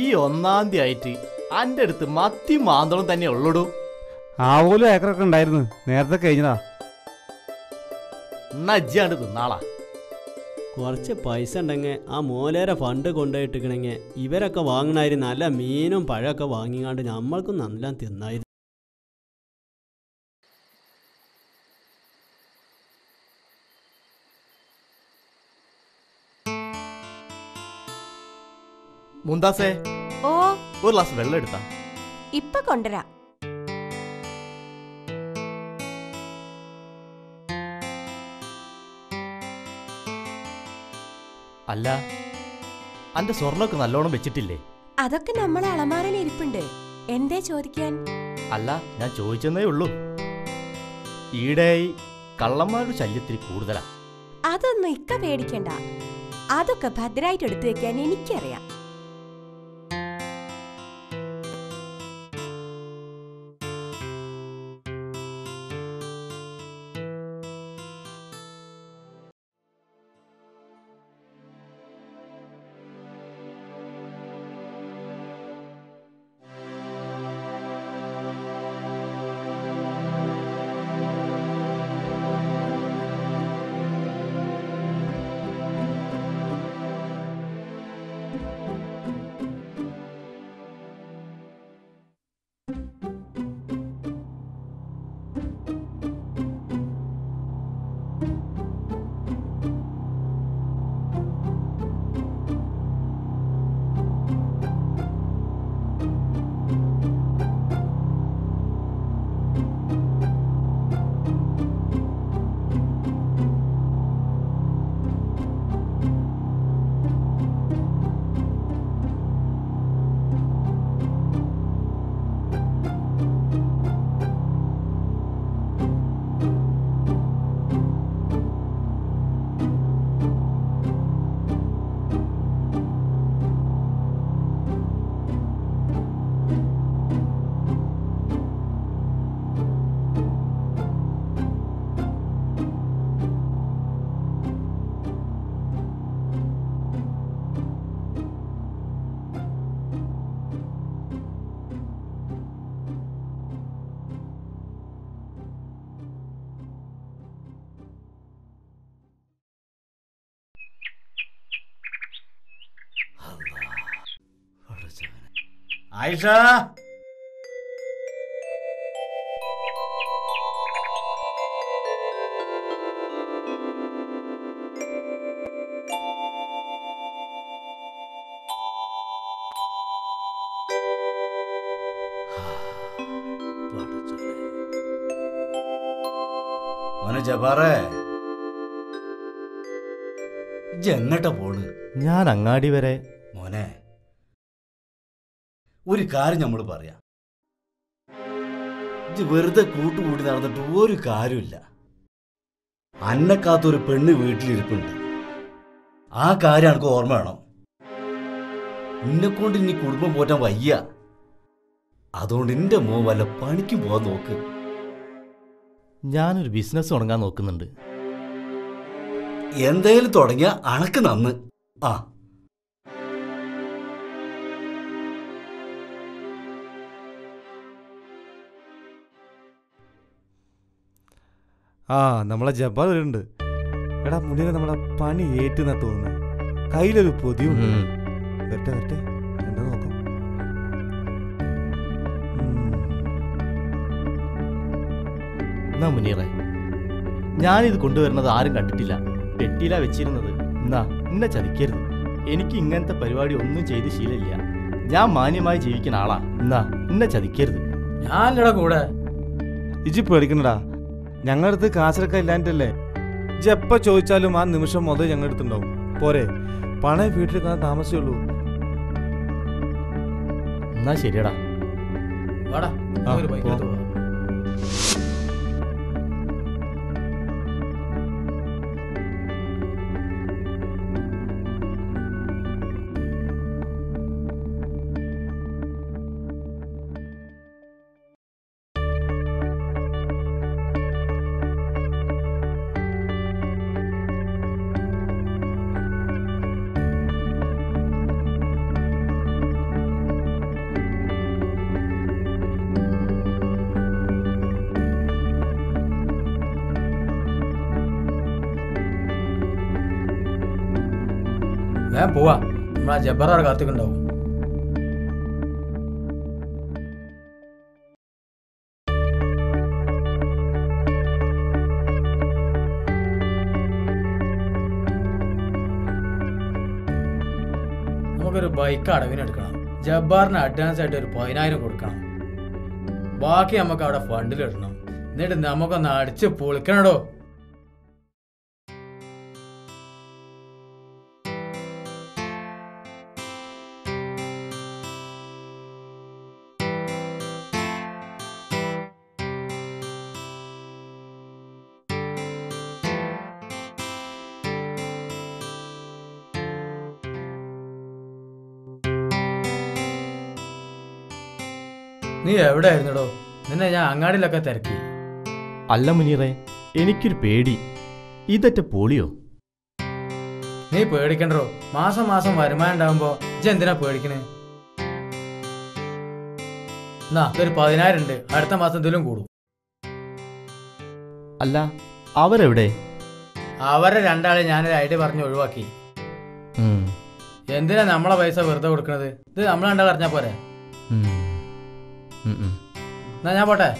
ഈ 1-ാം തീയതി ആയിട്ട് എൻ്റെ അടുത്ത് മത്തി മാന്തളം തന്നെ ഉള്ളൂ. ആ പോലും ഏക്കറൊക്കെ ഉണ്ടായിരുന്നു, നേരത്തെ കഴിഞ്ഞതാ. എന്നാ അജ്ജാണ്ട് തിന്നാളാ. കുറച്ച് പൈസ ഉണ്ടെങ്കിൽ ആ മൂലേരെ ഫണ്ട് കൊണ്ടുപോയിട്ടിരിക്കണെങ്കിൽ ഇവരൊക്കെ വാങ്ങണമായിരി നല്ല മീനും പഴമൊക്കെ വാങ്ങിക്കാണ്ട് നമ്മൾക്കും നല്ല തിന്നായിരുന്നു. മുന്താസേ, ഓ ഒരു ഗ്ലാസ് വെള്ളം എടുത്താ, ഇപ്പൊ കൊണ്ടുവരാ. അല്ല, അന്റെ സ്വർണ്ണൊക്കെ നല്ലോണം വെച്ചിട്ടില്ലേ? അതൊക്കെ നമ്മളെ അളമാരയിൽ ഇരിപ്പുണ്ട്, എന്തേ ചോദിക്കാൻ? അല്ല, ഞാൻ ചോദിച്ചെന്നേ ഉള്ളൂ. ഈടെ കള്ളന്മാരുടെ ശല്യത്തിൽ കൂടുതലാ. അതൊന്നും ഇക്ക പേടിക്കണ്ട, അതൊക്കെ ഭദ്രമായിട്ട് എടുത്തു വെക്കാൻ എനിക്കറിയാം. ആയിഷ, ജബാറേ, എങ്ങട്ടാ പോണ്? ഞാൻ അങ്ങാടി വരെ. മോനെ, ഒരു കാര്യം നമ്മൾ പറയാം, ഇത് വെറുതെ കൂട്ടുകൂടി നടന്നിട്ട് ഒരു കാര്യമില്ല. അന്നക്കാത്തൊരു പെണ്ണ് വീട്ടിലിരിപ്പുണ്ട്, ആ കാര്യം എനിക്ക് ഓർമ്മ വേണം. എന്നെക്കൊണ്ട് ഇനി കുടുംബം പോറ്റാൻ വയ്യ, അതുകൊണ്ട് എൻ്റെ മോൻ വല്ല പണിക്കും പോകാൻ നോക്ക്. ഞാനൊരു ബിസിനസ് തുടങ്ങാൻ നോക്കുന്നുണ്ട്. എന്തായാലും തുടങ്ങിയ അണക്ക് നന്ന്. ആ ആ നമ്മളെ ജബ്ബാർ വരുന്നുണ്ട്. എടാ മുന്നിൽ നമ്മളെ പണി ഏറ്റെന്നാ തോന്നുന്നു. കയ്യിലൊരു പൊതിയും വരട്ടെ വരട്ടെ എന്താ നോക്കാം. എന്നാ മുനീറേ, ഞാനിത് കൊണ്ടുവരുന്നത് ആരും കണ്ടിട്ടില്ല, പെട്ടിയിലാ വെച്ചിരുന്നത്. എന്നാ എന്നെ ചതിക്കരുത്, എനിക്ക് ഇങ്ങനത്തെ പരിപാടി ഒന്നും ചെയ്ത് ശീലമില്ല. ഞാൻ മാന്യമായി ജീവിക്കുന്ന ആളാ. എന്നാ എന്നെ ചതിക്കരുത്. ഞാനിടാ കൂടെ ഇജി പേടിക്കണ്ടടാ, ഞങ്ങളടുത്ത് കാശൊക്കെ ഇല്ലാണ്ടല്ലേ. ഇജെപ്പ ചോദിച്ചാലും ആ നിമിഷം മുതൽ ഞങ്ങളടുത്തുണ്ടാവും. പോരെ, പണയ വീട്ടിൽ കാണാൻ താമസിച്ചുള്ളൂ. എന്നാ ശരിയടാ, ഞാൻ പോവാ, നമ്മളാ ജബ്ബറാർ കാത്തിക്കുണ്ടാവും. നമുക്കൊരു ബൈക്ക് അടവിനെടുക്കണം, ജബ്ബാറിന് അഡ്വാൻസ് ആയിട്ട് ഒരു 10,000 കൊടുക്കണം, ബാക്കി നമുക്ക് അവിടെ ഫണ്ടിലിടണം. എന്നിട്ട് നമുക്കൊന്ന് അടിച്ച് പൊളിക്കണടോ. നീ എവിടെ ആയിരുന്നടോ? നിന്നെ ഞാൻ അങ്ങാടിയിലൊക്കെ തിരക്കി. അല്ല മുനീറെ, എനിക്കൊരു പേടി. ഇതറ്റ പോളിയോ? നീ പേടിക്കണ്ടോ, മാസം മാസം വരുമാനം ഉണ്ടാവുമ്പോ ഇജെന്തിനാ പേടിക്കണേ? എന്നാ ഒരു 10,000 ഉണ്ട്, അടുത്ത മാസം എന്തെങ്കിലും കൂടും. അല്ല അവരെവിടെ? അവരെ രണ്ടാളെ ഞാനൊരു ഐഡിയ പറഞ്ഞ് ഒഴിവാക്കി. എന്തിനാ നമ്മളെ പൈസ വെറുതെ കൊടുക്കണത്? ഇത് നമ്മളെ രണ്ടാൾ അറിഞ്ഞാ പോരെ? എന്നാ ഞാൻ പോട്ടെ.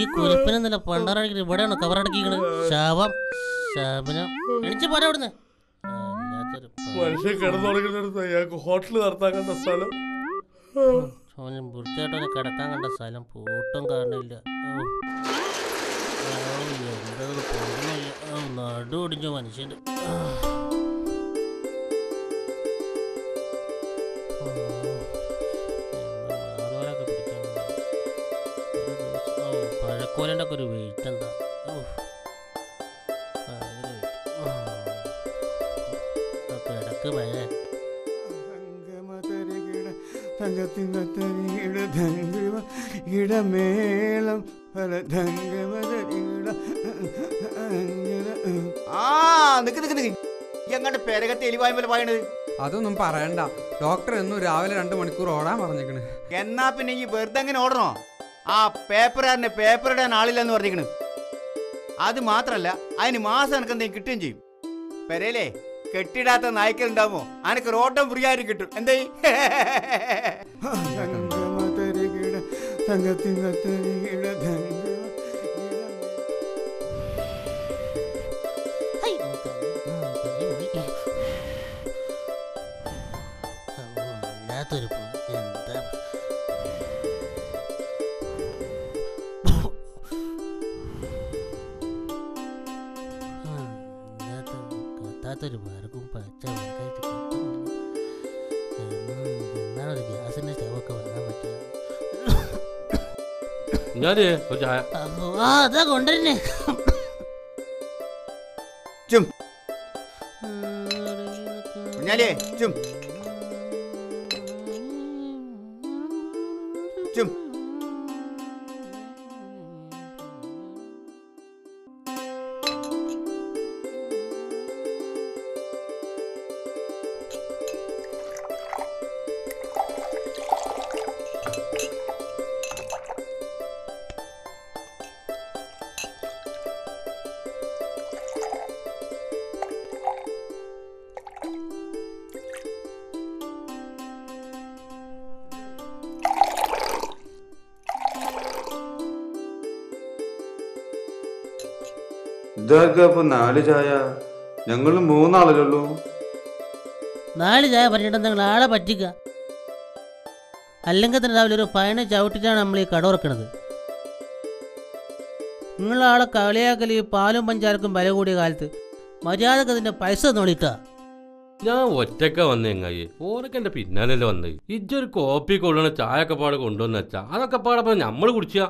ഈ കുരിപ്പിനെന്നല്ല പണ്ടാറടിക്കണ, ഇവിടെയാണ് കവറടക്കിക്കണ. ശാപം ശാപനം എണിച്ചു പോരാ അവിടുന്ന്. മനുഷ്യൻ കിടന്നുറങ്ങുന്നിടത്ത് അയാൾക്ക് ഹോട്ടൽ നടത്താൻ കണ്ട സ്ഥലം, വൃത്തിയായിട്ടവനെ കിടക്കാൻ കണ്ട സ്ഥലം പൂട്ടും കാരണമില്ല. നടു ഒടിഞ്ഞു മനുഷ്യൻ്റെ. இடமேளம் பல പേരൊക്കെ തെളിവായ പോലെ പറയണത്. അതൊന്നും പറയണ്ട, ഡോക്ടർ എന്നും രാവിലെ 2 മണിക്കൂർ ഓടാൻ പറഞ്ഞേക്കണ്. എന്നാ പിന്നെ ഈ വെറുതെ അങ്ങനെ ഓടണോ? ആ പേപ്പറുകാരനെ പേപ്പറിടാൻ ആളില്ലെന്ന് പറഞ്ഞേക്കണ്. അത് മാത്രല്ല, അതിന് മാസം എനക്കെന്തെങ്കിലും കിട്ടുകയും ചെയ്യും. പെരയിലേ കെട്ടിടാത്ത നായ്ക്കലുണ്ടാവുമോ? അനക്ക് റോട്ടം ഫ്രീ ആയിട്ട് കിട്ടും. എന്തേ ഒരു മാർഗവും പച്ച എന്നാണൊരു ഗ്യാസിന്റെ സ്റ്റവൊക്കെ വാങ്ങാൻ പറ്റുക. അതാ കൊണ്ടുവരുന്നേ. ഇതാർക്കപ്പൊ 4 ചായ? ഞങ്ങൾ 3 ആളല്ലോ. 4 ചായ പറ്റിട്ട് നിങ്ങൾ ആളെ പറ്റിക്ക. അല്ലെങ്കിൽ തന്നെ രാവിലെ ഒരു പയന ചവിട്ടിട്ടാണ് നമ്മൾ ഈ കട ഉറക്കണത്. നിങ്ങളാളെ കളിയാക്കൽ ഈ പാലും പഞ്ചാരക്കും വില കൂടിയ കാലത്ത് മര്യാദക്ക് അതിന്റെ പൈസ നോളിട്ടാ. ഞാൻ ഒറ്റക്ക വന്നെങ്ങായി ഓരൊക്കെ പിന്നാലല്ലേ വന്നത്. ഇജ്ജൊരു കോപ്പി കൊള്ളണ ചായ ഒക്കെ പാടെ കൊണ്ടുവന്ന് വെച്ചാ അതൊക്കെ പാടെ നമ്മൾ കുടിച്ചാ.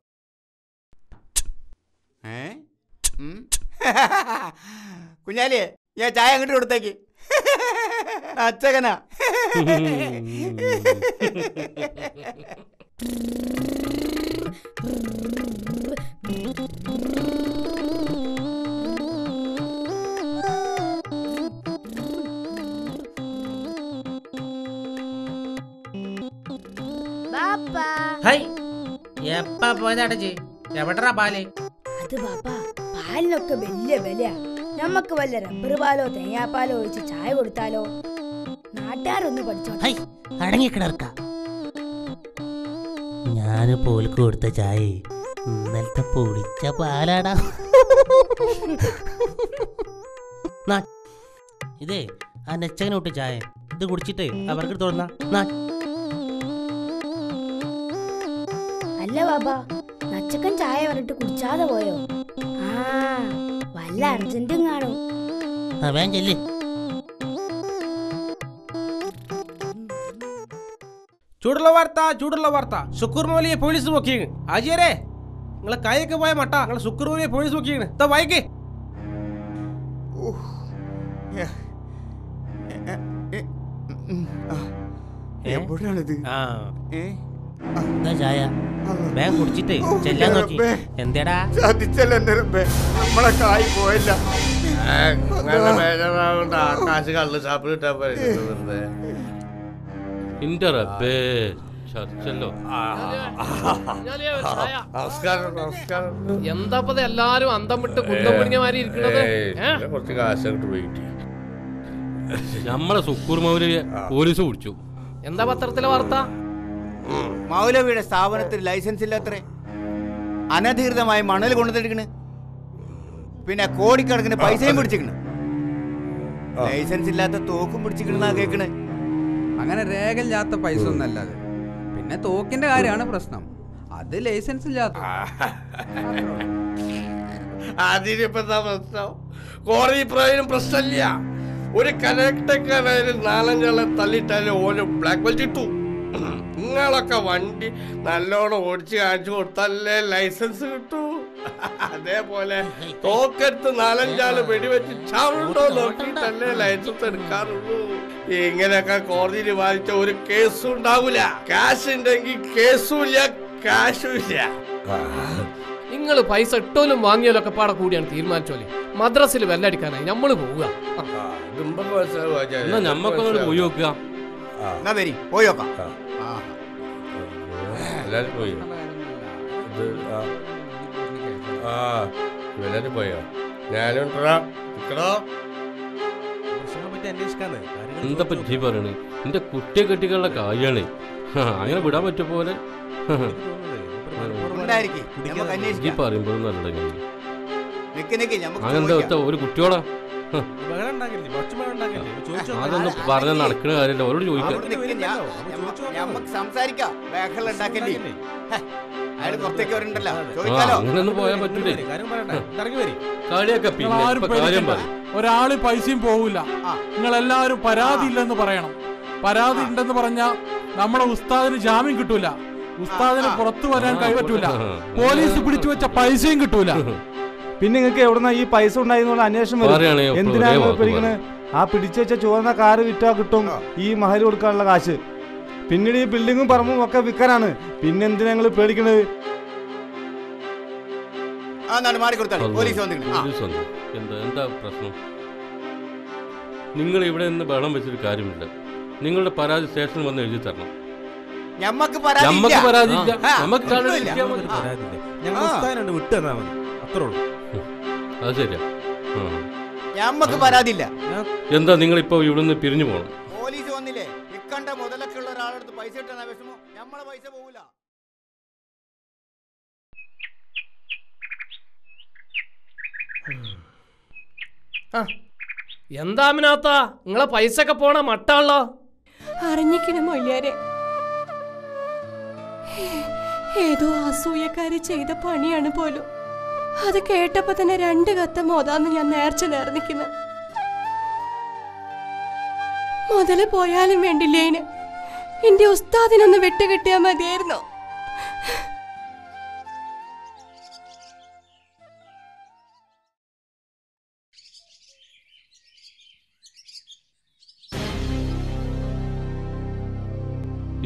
കുഞ്ഞാലിയെ ഞാൻ ചായ അങ്ങോട്ട് കൊടുത്തേക്ക്. അച്ചകനാ എപ്പ പോയതാടച്ചി? എവിടറാ പാല്? അത് ബാപ്പാ പാലിനൊക്കെ വലിയ വിലയാ. നമുക്ക് വല്ല റബ്ബർ പാലോ തേങ്ങാപ്പാലോ ഒഴിച്ച് ചായ കൊടുത്താലോ? നാട്ടുകാരൊന്ന് പഠിച്ചോടങ്ങിക്കിടർക്ക. ഞാന് പോലക്ക് കൊടുത്ത ചായ ഇന്നലത്തെ പൊളിച്ച പാലാടാ. ഇതേ ആ നെച്ചകനെ വിട്ട് ചായ ഇത് കുടിച്ചിട്ട് അവർക്ക് തോന്നുന്ന. അല്ല ബാബാ, നച്ചക്കൻ ചായ പറഞ്ഞിട്ട് കുടിച്ചാതെ പോയോ? വല്ല അർജന്റും കാണും. ചൂടുള്ള വാർത്ത, ചൂടുള്ള വാർത്ത. ശുക്കൂർ മൗലിയെ പോലീസ് നോക്കിയാണ്. ആജിയരെ നിങ്ങളെ കൈയൊക്കെ പോയ മട്ടാ. നിങ്ങളെ ശുക്കൂർ മൗലിയെ പോലീസ് നോക്കിയാണ്. വായിക്കേ. എവിടെയാണിത്? എന്താപ്പത് എല്ലാരും അന്തം വിട്ട് കുന്തം പിടിഞ്ഞമാരി ഇരിക്കണത്? കുറച്ച് കാശങ്ങോട്ട് പോയി നമ്മളെ ശുക്കൂർ മൗലിയെ പോലീസ് പിടിച്ചു. എന്താ പത്രത്തിലെ വാർത്ത? മൗലവിയുടെ സ്ഥാപനത്തിൽ ലൈസൻസ് ഇല്ലാത്തേ അനധികൃതമായി മണൽ കൊണ്ടുവന്നിരിക്കണ്. പിന്നെ കോടിക്കണക്കിന് പൈസയും പിടിച്ചിരിക്കണ്. ലൈസൻസ് ഇല്ലാത്ത തോക്കും പിടിച്ചിരിക്കണെന്നാ കേക്കണ്. അങ്ങനെ രേഖയില്ലാത്ത പൈസ ഒന്നും അല്ലാതെ പിന്നെ തോക്കിന്റെ കാര്യമാണ് പ്രശ്നം. അത് ലൈസൻസ് ഇല്ലാത്ത അതിനിപ്പോ പ്രശ്നം. കോറി പ്രായം പ്രശ്നമില്ല. ഒരു കലക്ടക്കാരായാലും 4-5 ആളെ തള്ളിയിട്ടാലും ഓരോ ബ്ലാക്ക് ബെൽറ്റ് ഇട്ടു. നിങ്ങളൊക്കെ വണ്ടി നല്ലോണം ഓടിച്ച് കാണിച്ചു കൊടുത്താലേ ലൈസൻസ് കിട്ടൂ. അതേ പോലെ തോക്കെടുത്ത് നാലഞ്ചാല് വെടിവെച്ച് ചവിണ്ടോ നോക്കി തന്നെ ലൈസൻസ് എടുക്കാറുള്ളൂ. ഇങ്ങനെയൊക്കെ കോടതിയിൽ വാദിച്ച ഒരു കേസും ഉണ്ടാവൂല. കാശ് ഉണ്ടെങ്കിൽ കേസുമില്ല, കാശുമില്ല. നിങ്ങൾ പൈസ ഇട്ടോലും വാങ്ങിയാലും ഒക്കെ പാടെ കൂടിയാണ് തീരുമാനിച്ചോലെ. മദ്രസിൽ വെല്ലടിക്കാനായി നമ്മള് പോവുക. നമ്മക്കൊന്നും പോയി നോക്കുക. പോയി നോക്കാം. പോയോ? ഞാനും എന്താ പറ്റി പറയണേ? എന്റെ കുട്ടിയെ കെട്ടികളുടെ കാര്യമാണ്. അങ്ങനെ വിടാൻ പറ്റിയ പോലെ പറയുമ്പോൾ അങ്ങനത്തെ ഒരു കുട്ടിയോടാ അതൊന്നും പറഞ്ഞ നടക്കുന്ന കാര്യമില്ല. അവരോട് ചോദിക്കാനൊന്നും പോയാൻ പറ്റൂലേ. ഒരാള് പൈസയും പോവില്ല. നിങ്ങളെല്ലാവരും പരാതി ഇല്ലെന്ന് പറയണം. പരാതി ഉണ്ടെന്ന് പറഞ്ഞാൽ നമ്മുടെ ഉസ്താദിന് ജാമ്യം കിട്ടൂല, ഉസ്താദിന് പുറത്തു വരാൻ കഴിയൂല, പോലീസ് പിടിച്ചു വെച്ച പൈസയും കിട്ടൂല. പിന്നെ നിങ്ങൾക്ക് എവിടെന്നാ ഈ പൈസ ഉണ്ടായിരുന്നുള്ള അന്വേഷണം വരും. എന്തിനാണ് പിടിക്കണേ? ആ പിടിച്ചു വെച്ച ചോർന്ന കാറ് വിറ്റാ കിട്ടും ഈ മഹല് കൊടുക്കാനുള്ള കാശ്. പിന്നീട് ഈ ബിൽഡിങ്ങും പറമ്പും ഒക്കെ വിൽക്കാനാണ്. പിന്നെ എന്തിനാ ഞങ്ങൾ പേടിക്കണത്? നിങ്ങൾ ഇവിടെ നിന്ന് ബഹളം വെച്ചൊരു കാര്യമില്ല. നിങ്ങളുടെ പരാതി സ്റ്റേഷനിൽ വന്ന് എഴുതി തരണം. ഞമ്മക്ക് പരാതി വിട്ടു തന്നാ മതി, അത്രേ ഉള്ളൂ. അത് ശരിയാ, ഞമ്മക്ക് പരാതിയില്ല. എന്താ നിങ്ങൾ ഇപ്പൊ ഇവിടുന്ന് പിരിഞ്ഞു പോകണം? പോലീസ് വന്നില്ലേ, ഇക്കണ്ട മുതലൊക്കെ ഉള്ള ഒരാളെടുത്ത് പൈസ കിട്ടാൻ വിഷമോ? ഞമ്മളെ പൈസ പോവില്ല. എന്താ മിനാത്ത, നിങ്ങളെ പൈസ ഒക്കെ പോണ മട്ടാണല്ലോ. അറിഞ്ഞിക്കണം മൊയ്യാരെ, ഏതോ അസൂയക്കാര് ചെയ്ത പണിയാണ് പോലും. അത് കേട്ടപ്പോ തന്നെ രണ്ട് കത്തം മോതാന്ന് ഞാൻ നേർച്ച നേർന്നിക്കുന്നു. മുതല് പോയാലും വേണ്ടില്ലേന് എന്റെ ഉസ്താദിനൊന്ന് വിട്ടുകിട്ടിയാ മതിയായിരുന്നു.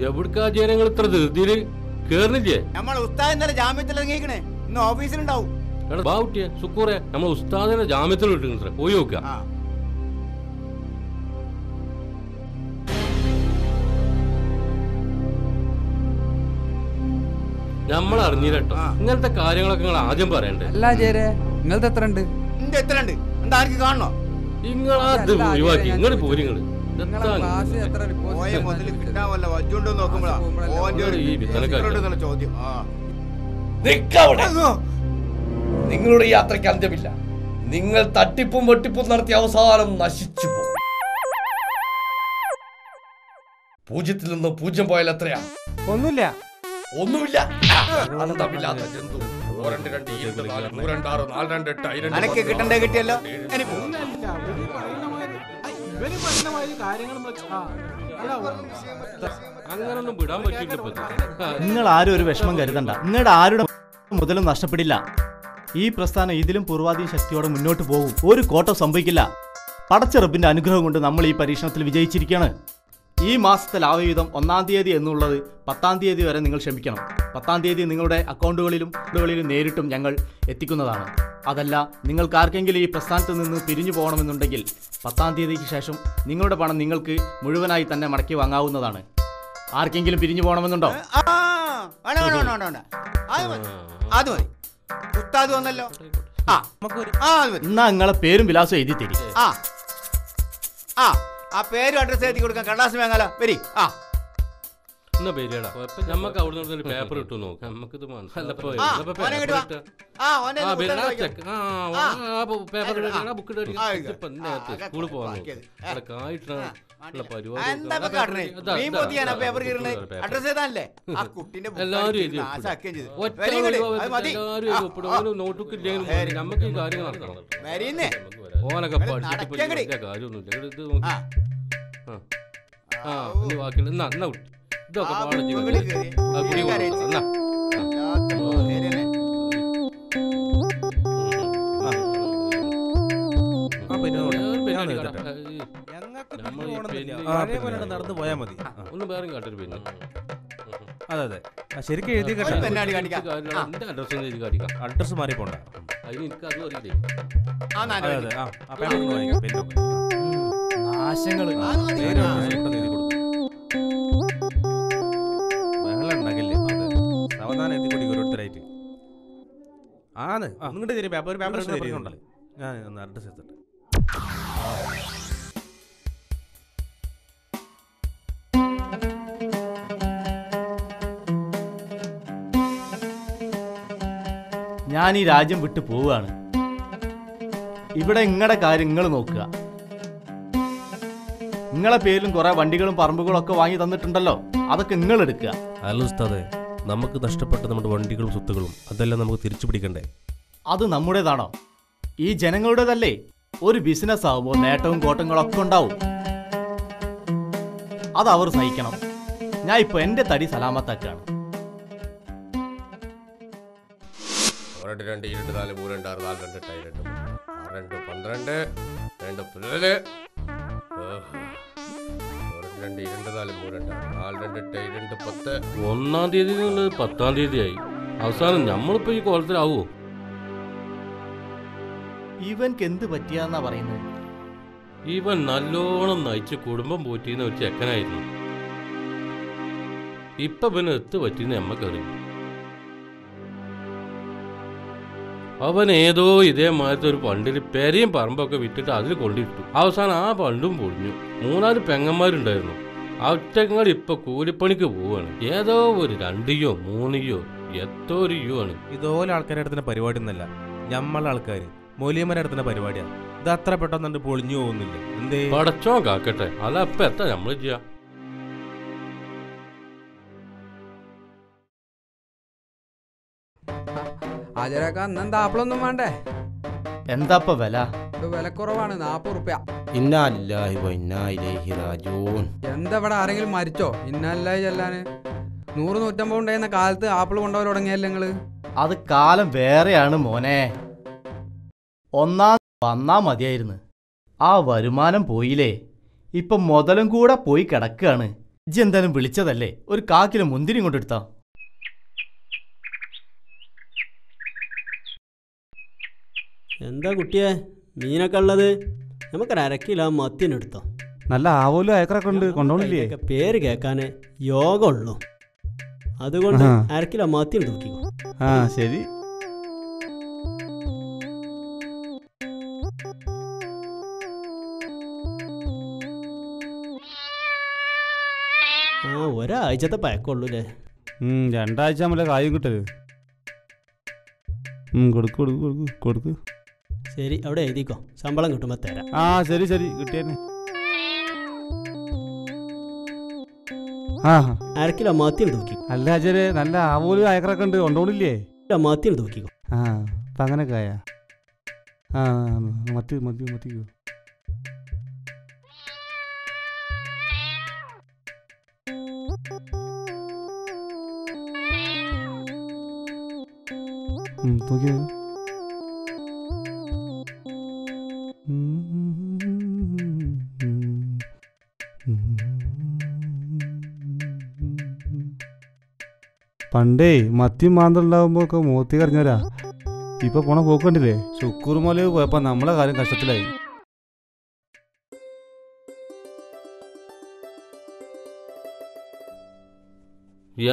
എവിടുക്കാചാര്യങ്ങൾ ഇത്ര ധൃതിയില് കേറില്ലേ? നമ്മൾ ഉസ്താദിന്റെ ജാമ്യത്തിൽ ഇറങ്ങിക്കണേ, ഇന്ന് ഓഫീസിലുണ്ടാവും. നമ്മൾ ഉസ്താദിനെ ജാമ്യത്തിൽ വിട്ടു സാറേ, പോയി നോക്കുക. നമ്മൾ അറിഞ്ഞില്ല കേട്ടോ ഇങ്ങനത്തെ കാര്യങ്ങളൊക്കെ. നിങ്ങൾ ആദ്യം പറയണ്ടേ? നിങ്ങളത് ഒഴിവാക്കി ഇങ്ങോട്ട് പോരി. നിങ്ങളുടെ യാത്രക്ക് അന്ത്യമില്ല. നിങ്ങൾ തട്ടിപ്പും വെട്ടിപ്പും നടത്തി അവസാനം നശിച്ചു പോകും. പൂജ്യത്തിൽ നിന്ന് പൂജ്യം പോയാൽ എത്രയാ? ഒന്നുമില്ല, ഒന്നുമില്ല. കിട്ടിയല്ലോ. നിങ്ങൾ ആരും ഒരു വിഷമം കരുതണ്ട. നിങ്ങളുടെ ആരുടെ മുതലും നഷ്ടപ്പെടില്ല. ഈ പ്രസ്ഥാനം ഇതിലും പൂർവാധീന ശക്തിയോടെ മുന്നോട്ട് പോകും. ഒരു കോട്ടം സംഭവിക്കില്ല. പടച്ചറപ്പിന്റെ അനുഗ്രഹം കൊണ്ട് നമ്മൾ ഈ പരീക്ഷണത്തിൽ വിജയിച്ചിരിക്കുകയാണ്. ഈ മാസത്തെ ലാഭവിഹിതം 1-ാം തീയതി എന്നുള്ളത് 10-ാം തീയതി വരെ നിങ്ങൾ ക്ഷമിക്കണം. 10-ാം തീയതി നിങ്ങളുടെ അക്കൗണ്ടുകളിലും നേരിട്ടും ഞങ്ങൾ എത്തിക്കുന്നതാണ്. അതല്ല, നിങ്ങൾക്ക് ആർക്കെങ്കിലും ഈ പ്രസ്ഥാനത്ത് നിന്ന് പിരിഞ്ഞു പോകണമെന്നുണ്ടെങ്കിൽ 10-ാം തീയതിക്ക് ശേഷം നിങ്ങളുടെ പണം നിങ്ങൾക്ക് മുഴുവനായി തന്നെ മടക്കി വാങ്ങാവുന്നതാണ്. ആർക്കെങ്കിലും പിരിഞ്ഞു പോകണമെന്നുണ്ടോ? എന്നാ നിങ്ങളെ പേരും വിലാസം എഴുതി തരും. പേരും അഡ്രസ് എഴുതി കൊടുക്കാം. കടലാസ് വാങ്ങാലോ. വരി. ഓനൊക്കെ നടന്നു പോയാൽ മതി. ഒന്നും വേറെ കാട്ടൊരു പിന്നെ അതെ അതെ ശരിക്കും എഴുതി കാണിക്കാം. അഡ്രസ് മാറി പോണ്ട അതിന് എനിക്ക് അതും അറിയില്ലേ. സാവധാനം എത്തി കൂടി ഓരോരുത്തരായിട്ട് ആണ് നിങ്ങളുടെ ചെറിയ പേപ്പർ ഒരു പേപ്പർ ഉണ്ടല്ലോ. ഞാൻ ഒന്ന് അഡ്രസ് എത്തട്ടെ. ഞാൻ ഈ രാജ്യം വിട്ടു പോവുകയാണ്. ഇവിടെ നിങ്ങളുടെ കാര്യം നിങ്ങൾ നോക്കുക. നിങ്ങളെ പേരിലും കുറെ വണ്ടികളും പറമ്പുകളും ഒക്കെ വാങ്ങി തന്നിട്ടുണ്ടല്ലോ, അതൊക്കെ നിങ്ങൾ എടുക്കുക. അല്ല ഉസ്താദേ, നമുക്ക് നഷ്ടപ്പെട്ട നമ്മുടെ വണ്ടികളും സ്വത്തുകളും അതെല്ലാം നമുക്ക് തിരിച്ചു പിടിക്കണ്ടേ? അത് നമ്മുടേതാണോ? ഈ ജനങ്ങളുടേതല്ലേ? ഒരു ബിസിനസ് ആവുമ്പോൾ നേട്ടവും കോട്ടങ്ങളൊക്കെ ഉണ്ടാവും, അത് അവർ സഹിക്കണം. ഞാൻ ഇപ്പൊ എന്റെ തടി സലാമത്താക്കാണ്. ஒன்று ரெண்டு இரண்டு நாலு மூணு ரெண்டு ஆறு நாலு ரெண்டு எட்டு ரெண்டு ஆறு ரெண்டு பன்னிரெண்டு ரெண்டு பதினேழு ஒன்று ரெண்டு இரண்டு நாலு மூணு ரெண்டு ஆറ് നാല് രണ്ട് എട്ട് രണ്ട് പത്ത്. ഒന്നാം തീയതി എന്നുള്ളത് പത്താം തീയതിയായി. അവസാനം നമ്മളിപ്പോൾ ഈ കോലത്തിലാവോ? ഇവൻക്ക് എന്ത് പറ്റിയാന്നാ പറയുന്നത്? ഇവൻ നല്ലോണം നയിച്ച് കുടുംബം പോറ്റിയെന്ന ഒരു ചെക്കനായിരുന്നു. ഇപ്പം ഇവന് എത്ത് പറ്റിയെന്ന് നമ്മക്കറിയും. അവൻ ഏതോ ഇതേമാതിരത്തെ ഒരു പണ്ടിൽ പെരയും പറമ്പൊക്കെ വിറ്റിട്ട് അതിൽ കൊണ്ടിട്ടു. അവസാനം ആ പണ്ടും പൊളിഞ്ഞു. മൂന്നാല് പെങ്ങന്മാരുണ്ടായിരുന്നു. അവറ്റങ്ങൾ ഇപ്പൊ കൂലിപ്പണിക്ക് പോവാണ്. ഏതോ ഒരു രണ്ടിയോ മൂന്നിയോ എത്തോ ഒരു യോ ആണ്. ഇതോലെ ആൾക്കാരെ അടുത്തുന്ന പരിപാടി ഒന്നല്ല, നമ്മളെ ആൾക്കാർ മൂല്യന്മാരെ അടുത്തുന്ന പരിപാടിയാണ്. ഇത് അത്ര പെട്ടെന്ന് പൊളിഞ്ഞു പോകുന്നില്ല. എന്തേ പടച്ചോ കാക്കട്ടെ. അല്ല അപ്പൊ എത്താ നമ്മൾ ചെയ്യാ. മരിച്ചോ? ഇന്നല്ലായി ചെല്ലാന് 100-150 ഉണ്ടായിരുന്ന കാലത്ത് ആപ്പിൾ കൊണ്ടുപോയി തുടങ്ങിയല്ലേ നിങ്ങള്? അത് കാലം വേറെയാണ് മോനെ. ഒന്നാം വന്നാ മതിയായിരുന്നു. ആ വരുമാനം പോയില്ലേ, ഇപ്പൊ മുതലും കൂടെ പോയി കിടക്കുകയാണ്. ഇജ്ജ് എന്തായാലും വിളിച്ചതല്ലേ, ഒരു കാക്കിലെ മുന്തിരി കൊണ്ടെടുത്താ. എന്താ കുട്ടിയെ മീനൊക്കെ ഉള്ളത്? നമുക്കൊരു അരക്കിലോ മത്തിനെടുത്തോ. നല്ല ആവോലും അയക്കറൊക്കെ ഉണ്ട്, കൊണ്ടോണില്ലേ? പേര് കേൾക്കാൻ യോഗമുള്ളൂ, അതുകൊണ്ട് അരക്കിലോ മത്തി നോക്കിക്കോ. ആ ശരി. ആ ഒരാഴ്ചത്തെ പഴക്കമുള്ളൂല്ലേ? 2 ആഴ്ച നമ്മളെ കായും കിട്ടരുത്. കൊടുക്ക് കൊടുക്ക് കൊടുക്ക് കൊടുക്ക്. ശരി, അവിടെ എഴുതിക്കോ, ശമ്പളം കിട്ടുമ്പോ തരാം. ആ ശരി ശരി, കിട്ടിയെന്നെ. അരക്കിലോ മത്തി നോക്കി. അല്ല അജരെ, നല്ല ആവോലും അയക്കറൊക്കെ ഉണ്ട്, കൊണ്ടോണില്ലേ? മത്തി നോക്കിക്കോ. ആ അപ്പൊ അങ്ങനെ കായ. ആ മത്തി മത്തി മത്തിക്കോ. നോക്കിയോ? പണ്ടേ മത്തി മാന്തലുണ്ടാകുമ്പോ ഒക്കെ മുഖത്തി കറിഞ്ഞവരാ. ഇപ്പൊ പോണ പോക്കണ്ടില്ലേ? ശുക്കൂർമല പോയപ്പോ നമ്മളെ കാര്യം കഷ്ടത്തിലായി.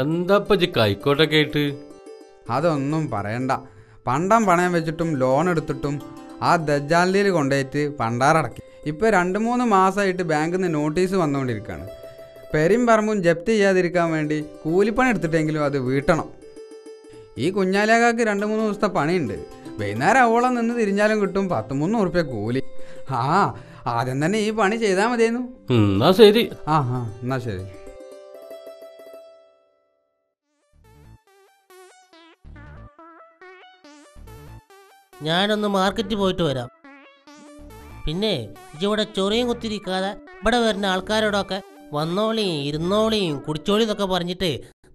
എന്താപ്പ കൈക്കോട്ടെ കേട്ട്? അതൊന്നും പറയണ്ട. പണ്ടം പണയം വെച്ചിട്ടും ലോൺ എടുത്തിട്ടും ആ ദജാലിയിൽ കൊണ്ടുപോയിട്ട് പണ്ടാറടക്കി. ഇപ്പോൾ 2-3 മാസമായിട്ട് ബാങ്കിൽ നിന്ന് നോട്ടീസ് വന്നുകൊണ്ടിരിക്കുകയാണ്. പെരും പറമ്പും ജപ്തി ചെയ്യാതിരിക്കാൻ വേണ്ടി കൂലിപ്പണി എടുത്തിട്ടെങ്കിലും അത് വീട്ടണം. ഈ കുഞ്ഞാലേക്കാക്ക് 2-3 ദിവസത്തെ പണിയുണ്ട്. വൈകുന്നേരം അവളം നിന്ന് തിരിഞ്ഞാലും കിട്ടും 1300 ഉറുപ്പ്യ കൂലി. ആ ആദ്യം തന്നെ ഈ പണി ചെയ്താൽ മതിയായിരുന്നു. എന്നാ ശരി. ആ ആ എന്നാ ശരി. ഞാനൊന്ന് മാർക്കറ്റിൽ പോയിട്ട് വരാം. പിന്നെ ഇവിടെ ചൊറിയും കുത്തിരിക്കാതെ ഇവിടെ വരുന്ന ആൾക്കാരോടൊക്കെ വന്നോളിയും ഇരുന്നോളിയും കുടിച്ചോളിയും എന്നൊക്കെ പറഞ്ഞിട്ട്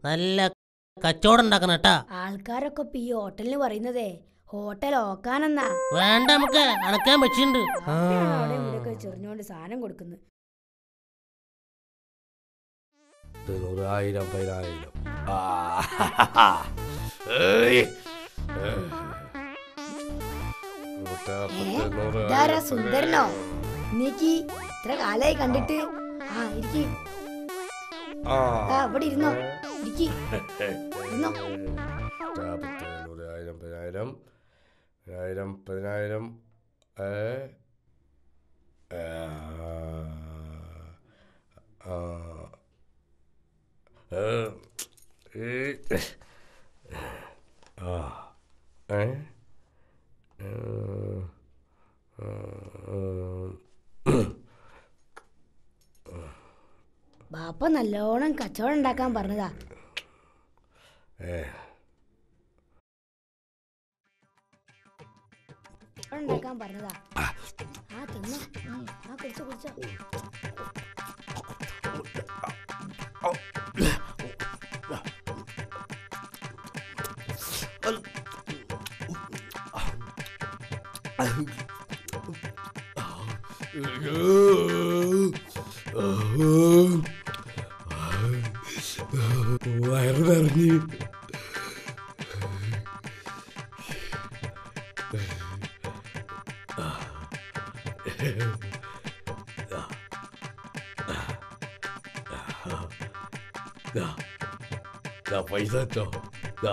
നല്ല കച്ചവടം ഉണ്ടാക്കണം കേട്ടാ. ആൾക്കാരൊക്കെ ഇപ്പൊ ഈ ഹോട്ടലിന് പറയുന്നതേ ഹോട്ടൽ ഓക്കാനെന്നാ വേണ്ട, നമുക്ക് അടക്കാൻ വെച്ചിട്ടുണ്ട്. ചെറിഞ്ഞോണ്ട് സാധനം കൊടുക്കുന്നു. 1000 1000 1000 സുന്ദരനോ നീക്ക് ഇത്ര കാലായി കണ്ടിട്ട്. ആ ഇരിക്ക്, അവിടെ ഇരുന്നോ, ഇരിക്ക്, ഇരുന്നോ. 1000 1000 1000 1000 1000 ബാപ്പ നല്ലോണം കച്ചവടം ഉണ്ടാക്കാൻ പറഞ്ഞതാ. വയറുതറിഞ്ഞ് പൈസച്ചോ, ചാ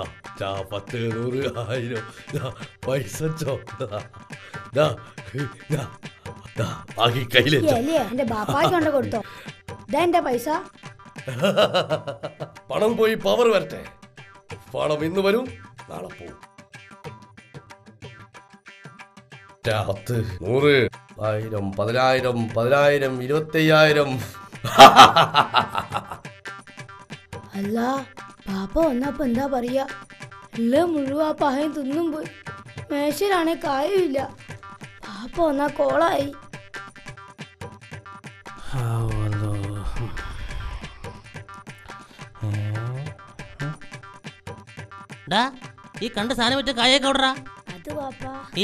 10 100 1000 പൈസച്ചോ ആക്കി കയ്യിലെന്റെ കൊടുത്തോ. ഇതെന്റെ പൈസ, പണം പോയി പവർ വരട്ടെ. പണം ഇന്ന് വരും, നാളെ പോവും. 1000 1000 1000 1000 25000. അല്ല പാപ്പ വന്നപ്പോ എന്താ പറയാ, എല്ലാം മുഴുവൻ ആ പഹയും തിന്നും പോയി. മേശയിലാണെ കായുമില്ല. പാപ്പ വന്നാ കോളായി. ഈ കണ്ട സാധനം വെച്ച കായൊക്കെ ഓടറാ.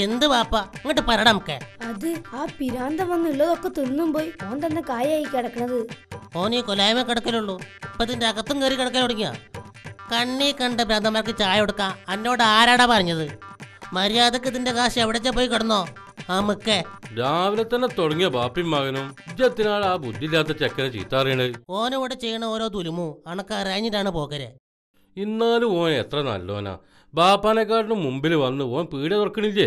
എന്ത് വാപ്പ ഇങ്ങോട്ട് പറടാ. നമുക്ക് അത് ആ പിരാന്ത വന്നുള്ളതൊക്കെ തിന്നും പോയി. ഓൻ തന്നെ കായായി കിടക്കണത്. ഓൻ ഈ കൊലായ്മ കിടക്കലുള്ളൂ, ഇപ്പൊ ഇതിന്റെ അകത്തും കയറി കിടക്കാൻ തുടങ്ങിയ. കണ്ണി കണ്ട ഭ്രാന്തമാർക്ക് ചായ കൊടുക്കാം. എന്നോട് ആരാടാ പറഞ്ഞത്? മര്യാദക്ക് ഇതിന്റെ കാശ് എവിടെ പോയി കിടന്നോ? നമുക്ക് രാവിലെ തന്നെ തുടങ്ങിയ ബാപ്പി മകനും ഇജ്ജത്തിനാൾ ആ ബുദ്ധിയില്ലാത്ത ചക്കര ചീത്താറിയണേ. ഓനോടെ ചെയ്യണ ഓരോ തുലുമു അണക്ക് അറിഞ്ഞിട്ടാണ് പോകരെ. ഇന്നാലും ഓൻ എത്ര നല്ലോനാ. ബാപ്പാനെക്കാട്ടിന് മുമ്പിൽ വന്ന് ഓൻ പീടിക തുറക്കണില്ലേ?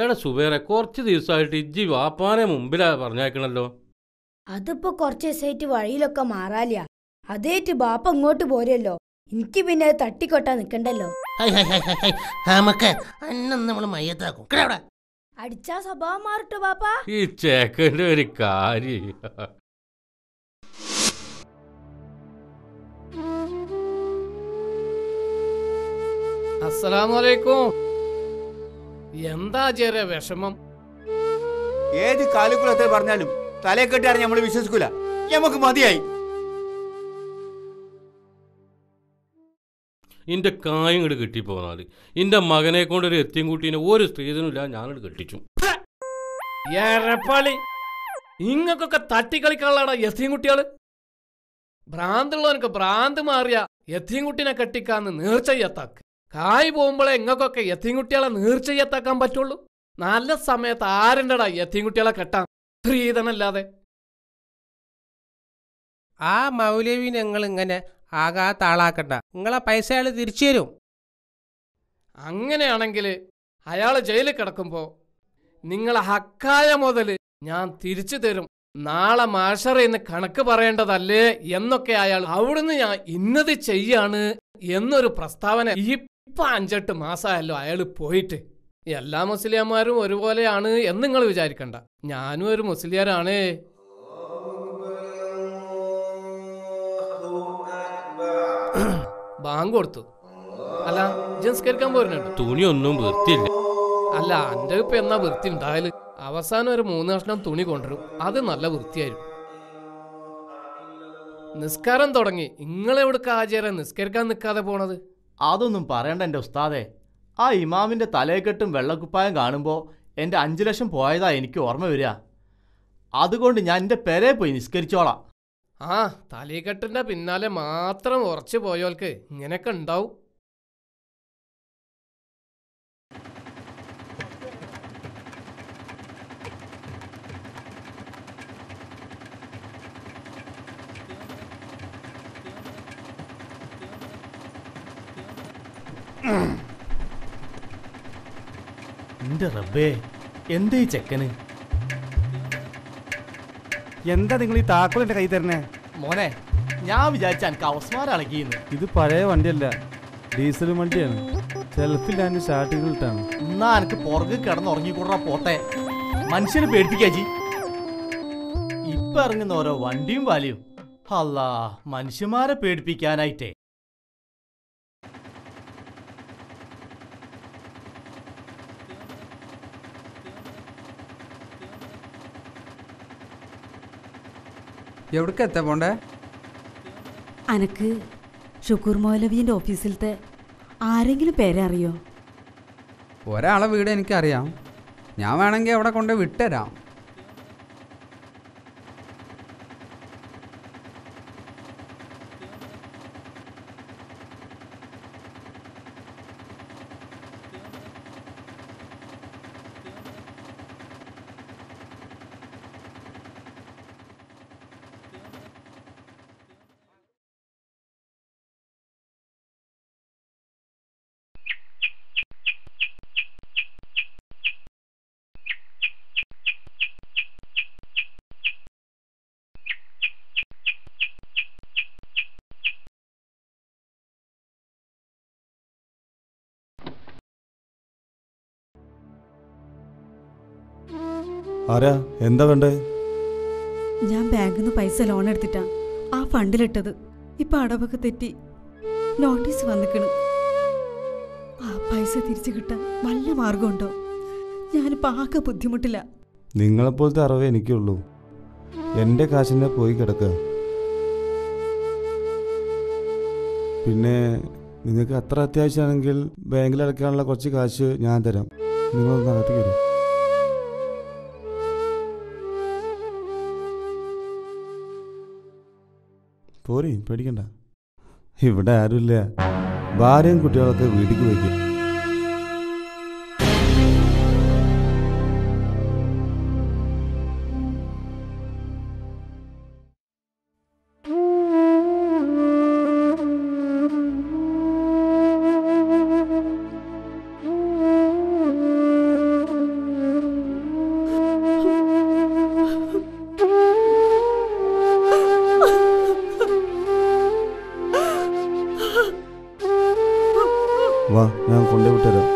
എടാ സുബേറെ, കുറച്ച് ദിവസമായിട്ട് ഇജ്ജി വാപ്പാനെ മുമ്പിലാ പറഞ്ഞേക്കണല്ലോ. അതിപ്പോ കുറച്ച് ദിവസമായിട്ട് വഴിയിലൊക്കെ മാറാലിയ. അതേറ്റ് ബാപ്പ ഇങ്ങോട്ട് പോരല്ലോ. എനിക്ക് പിന്നെ തട്ടിക്കൊട്ടാ നിക്കണ്ടല്ലോ. അടിച്ചാ സ്വഭാവം മാറിട്ടോ ബാപ്പ. ഈ ചേക്കന്റെ ഒരു കാര്യം. അസ്സലാമു അലൈക്കും. എന്താ ചേരെ വിഷമം? ഏത് കാലുകുലത്തെ പറഞ്ഞാലും തലേ കെട്ടാറ് നമ്മൾ വിശ്വസിക്കൂല. നമുക്ക് മതിയായി. എന്റെ കായം ഇങ്ങോട്ട് കെട്ടിപ്പോന്നാല് എന്റെ മകനെ കൊണ്ടൊരു എത്തിയും കൂട്ടീനെ ഒരു സ്ത്രീധനുമില്ല. ഞാനോട് കെട്ടിച്ചു. എരപ്പാളി, ഇങ്ങക്കൊക്കെ തട്ടിക്കളിക്കാളാണ് എത്തിയും കുട്ടികള്. ഭ്രാന്തുള്ളവനക്ക് ഭ്രാന്ത് മാറിയ എത്തിയും കുട്ടീനെ കെട്ടിക്കാന്ന് നേർച്ചയ്യത്താക്ക്. കായ് പോകുമ്പോഴേ ഇങ്ങക്കൊക്കെ എത്തിൻകുട്ടികളെ നീർച്ചയ്യത്താക്കാൻ പറ്റുള്ളൂ. നല്ല സമയത്ത് ആരുണ്ടടാ എത്തിൻകുട്ടികളെ കെട്ടാൻ? പ്രീതനല്ലാതെ. ആ മൗലവി ഞങ്ങൾ ഇങ്ങനെ ആകാ താളാക്കണ്ട. നിങ്ങളെ പൈസ അയാൾ തിരിച്ചു തരും. അങ്ങനെയാണെങ്കിൽ അയാൾ ജയിലിൽ കിടക്കുമ്പോൾ നിങ്ങളെ ഹക്കായ മുതൽ ഞാൻ തിരിച്ചു തരും, നാളെ മാഷറേന്ന് കണക്ക് പറയേണ്ടതല്ലേ എന്നൊക്കെ അയാൾ. അവിടുന്ന് ഞാൻ ഇന്നത് ചെയ്യാണ് എന്നൊരു പ്രസ്താവന ഈ ഇപ്പം 5-8 മാസമായല്ലോ അയാൾ പോയിട്ട്. എല്ലാ മുസ്ലിംമാരും ഒരുപോലെയാണ് എന്ന് നിങ്ങൾ വിചാരിക്കണ്ട. ഞാനും ഒരു മുസ്ലിയാരാണ്. ബാങ്ക് കൊടുത്തു. അല്ല ജംസ്കരിക്കാൻ പോരുന്നുണ്ട്. തുണിയൊന്നും വൃത്തിയില്ല. അല്ല എൻ്റെ ഇപ്പം എന്നാ വൃത്തി ഉണ്ടായാല്? അവസാനം ഒരു 3 കഷ്ണം തുണി കൊണ്ടുവരും, അത് നല്ല വൃത്തിയായിരിക്കും. നിസ്കാരം തുടങ്ങി. നിങ്ങളെവിടുക്ക് ആചാരം നിസ്കരിക്കാൻ നിൽക്കാതെ പോണത്? അതൊന്നും പറയണ്ട എൻ്റെ ഉസ്താദേ. ആ ഇമാമിൻ്റെ തലയെക്കെട്ടും വെള്ളക്കുപ്പായം കാണുമ്പോൾ എൻ്റെ 5 ലക്ഷം പോയതാണ് എനിക്ക് ഓർമ്മ വരിക. അതുകൊണ്ട് ഞാൻ എൻ്റെ പെരെ പോയി നിസ്കരിച്ചോളാം. ആ തലയെക്കെട്ടിൻ്റെ പിന്നാലെ മാത്രം ഉറച്ചു പോയോൽക്ക് ഇങ്ങനെയൊക്കെ ഉണ്ടാവും. എന്റെ റബ്ബേ, എന്താ ഈ ചെക്കന്? എന്താ നിങ്ങൾ ഈ താക്കോൽ എന്റെ കൈ തരണേ? മോനെ, ഞാൻ വിചാരിച്ച എനിക്ക് അവസ്മാരളകിയെന്ന്. ഇത് പഴയ വണ്ടിയല്ല, ഡീസൽ വണ്ടിയാണ്. സെൽഫിലാണ് ഷാർട്ടുകളിട്ടാണ്. എന്നാ എനിക്ക് പുറകെ കിടന്നുറങ്ങിക്കൂടാ പോട്ടെ. മനുഷ്യനെ പേടിപ്പിക്കാജി. ഇപ്പൊ ഇറങ്ങുന്ന ഓരോ വണ്ടിയും വാലിയും അല്ലാ, മനുഷ്യന്മാരെ പേടിപ്പിക്കാനായിട്ടേ. എവിടേക്ക് എത്താൻ പോണ്ടേ? അനക്ക് ഷുക്കൂർ മൗലവിൻ്റെ ഓഫീസിലത്തെ ആരെങ്കിലും പേരറിയോ? ഒരാളെ വീട് എനിക്കറിയാം. ഞാൻ വേണമെങ്കിൽ അവിടെ കൊണ്ട് വിട്ടുതരാം. ആരാ? എന്താ വേണ്ടേ? ഞാൻ ബാങ്കിൽ നിന്ന് പൈസ ലോൺ എടുത്തിട്ടാ ആ ഫണ്ടിലിട്ടത്. ഇപ്പൊ അടവൊക്കെ തെറ്റി നോട്ടീസ് വന്നിക്കണു. ആ പൈസ തിരിച്ചു കിട്ടാൻ വല്ല മാർഗമുണ്ടോ? ഞാനിപ്പോ ആകെ ബുദ്ധിമുട്ടില്ല. നിങ്ങളെപ്പോലത്തെ അറിവേ എനിക്കുള്ളൂ. എന്റെ കാശിനെ പോയി കിടക്ക. പിന്നെ നിങ്ങൾക്ക് അത്ര അത്യാവശ്യമാണെങ്കിൽ ബാങ്കിൽ അടയ്ക്കാനുള്ള കുറച്ച് കാശ് ഞാൻ തരാം. നിങ്ങളൊന്ന് അകത്ത് കയറും. പോരി, പേടിക്കണ്ട. ഇവിടെ ആരുമില്ല. ഭാര്യയും കുട്ടികളൊക്കെ വീട്ടിലേക്ക് പോയിക്കും. വാ, ഞാൻ കൊണ്ടേ വിട്ടുതരാം.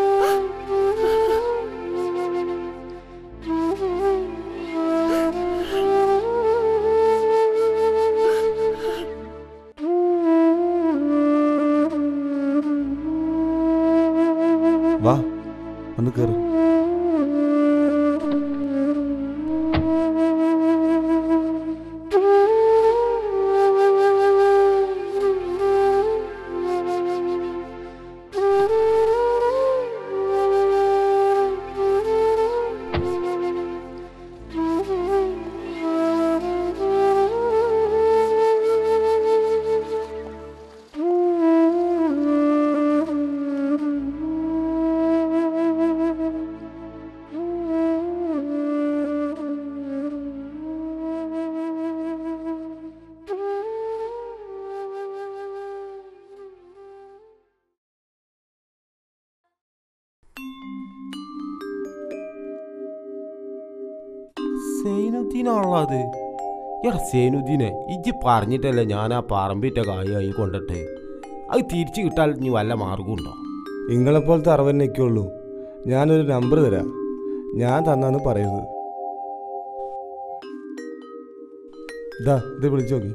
വാ, ഒന്ന് കയറി. സൈനുദ്ദീനാണുള്ളത്. എടാ സൈനുദ്ദീനെ, ഇജ്ജ് പറഞ്ഞിട്ടല്ലേ ഞാൻ ആ പറമ്പിട്ട കാര്യമായി കൊണ്ടിട്ട് അത് തിരിച്ചു കിട്ടാൻ ഇനി വല്ല മാർഗമുണ്ടോ? നിങ്ങളെപ്പോലത്തെ അറിവെന്നൊക്കെയുള്ളൂ. ഞാനൊരു നമ്പർ തരാം, ഞാൻ തന്നാന്ന് പറയുന്നത്. ഇതാ, ഇത് വിളിച്ചു നോക്കി.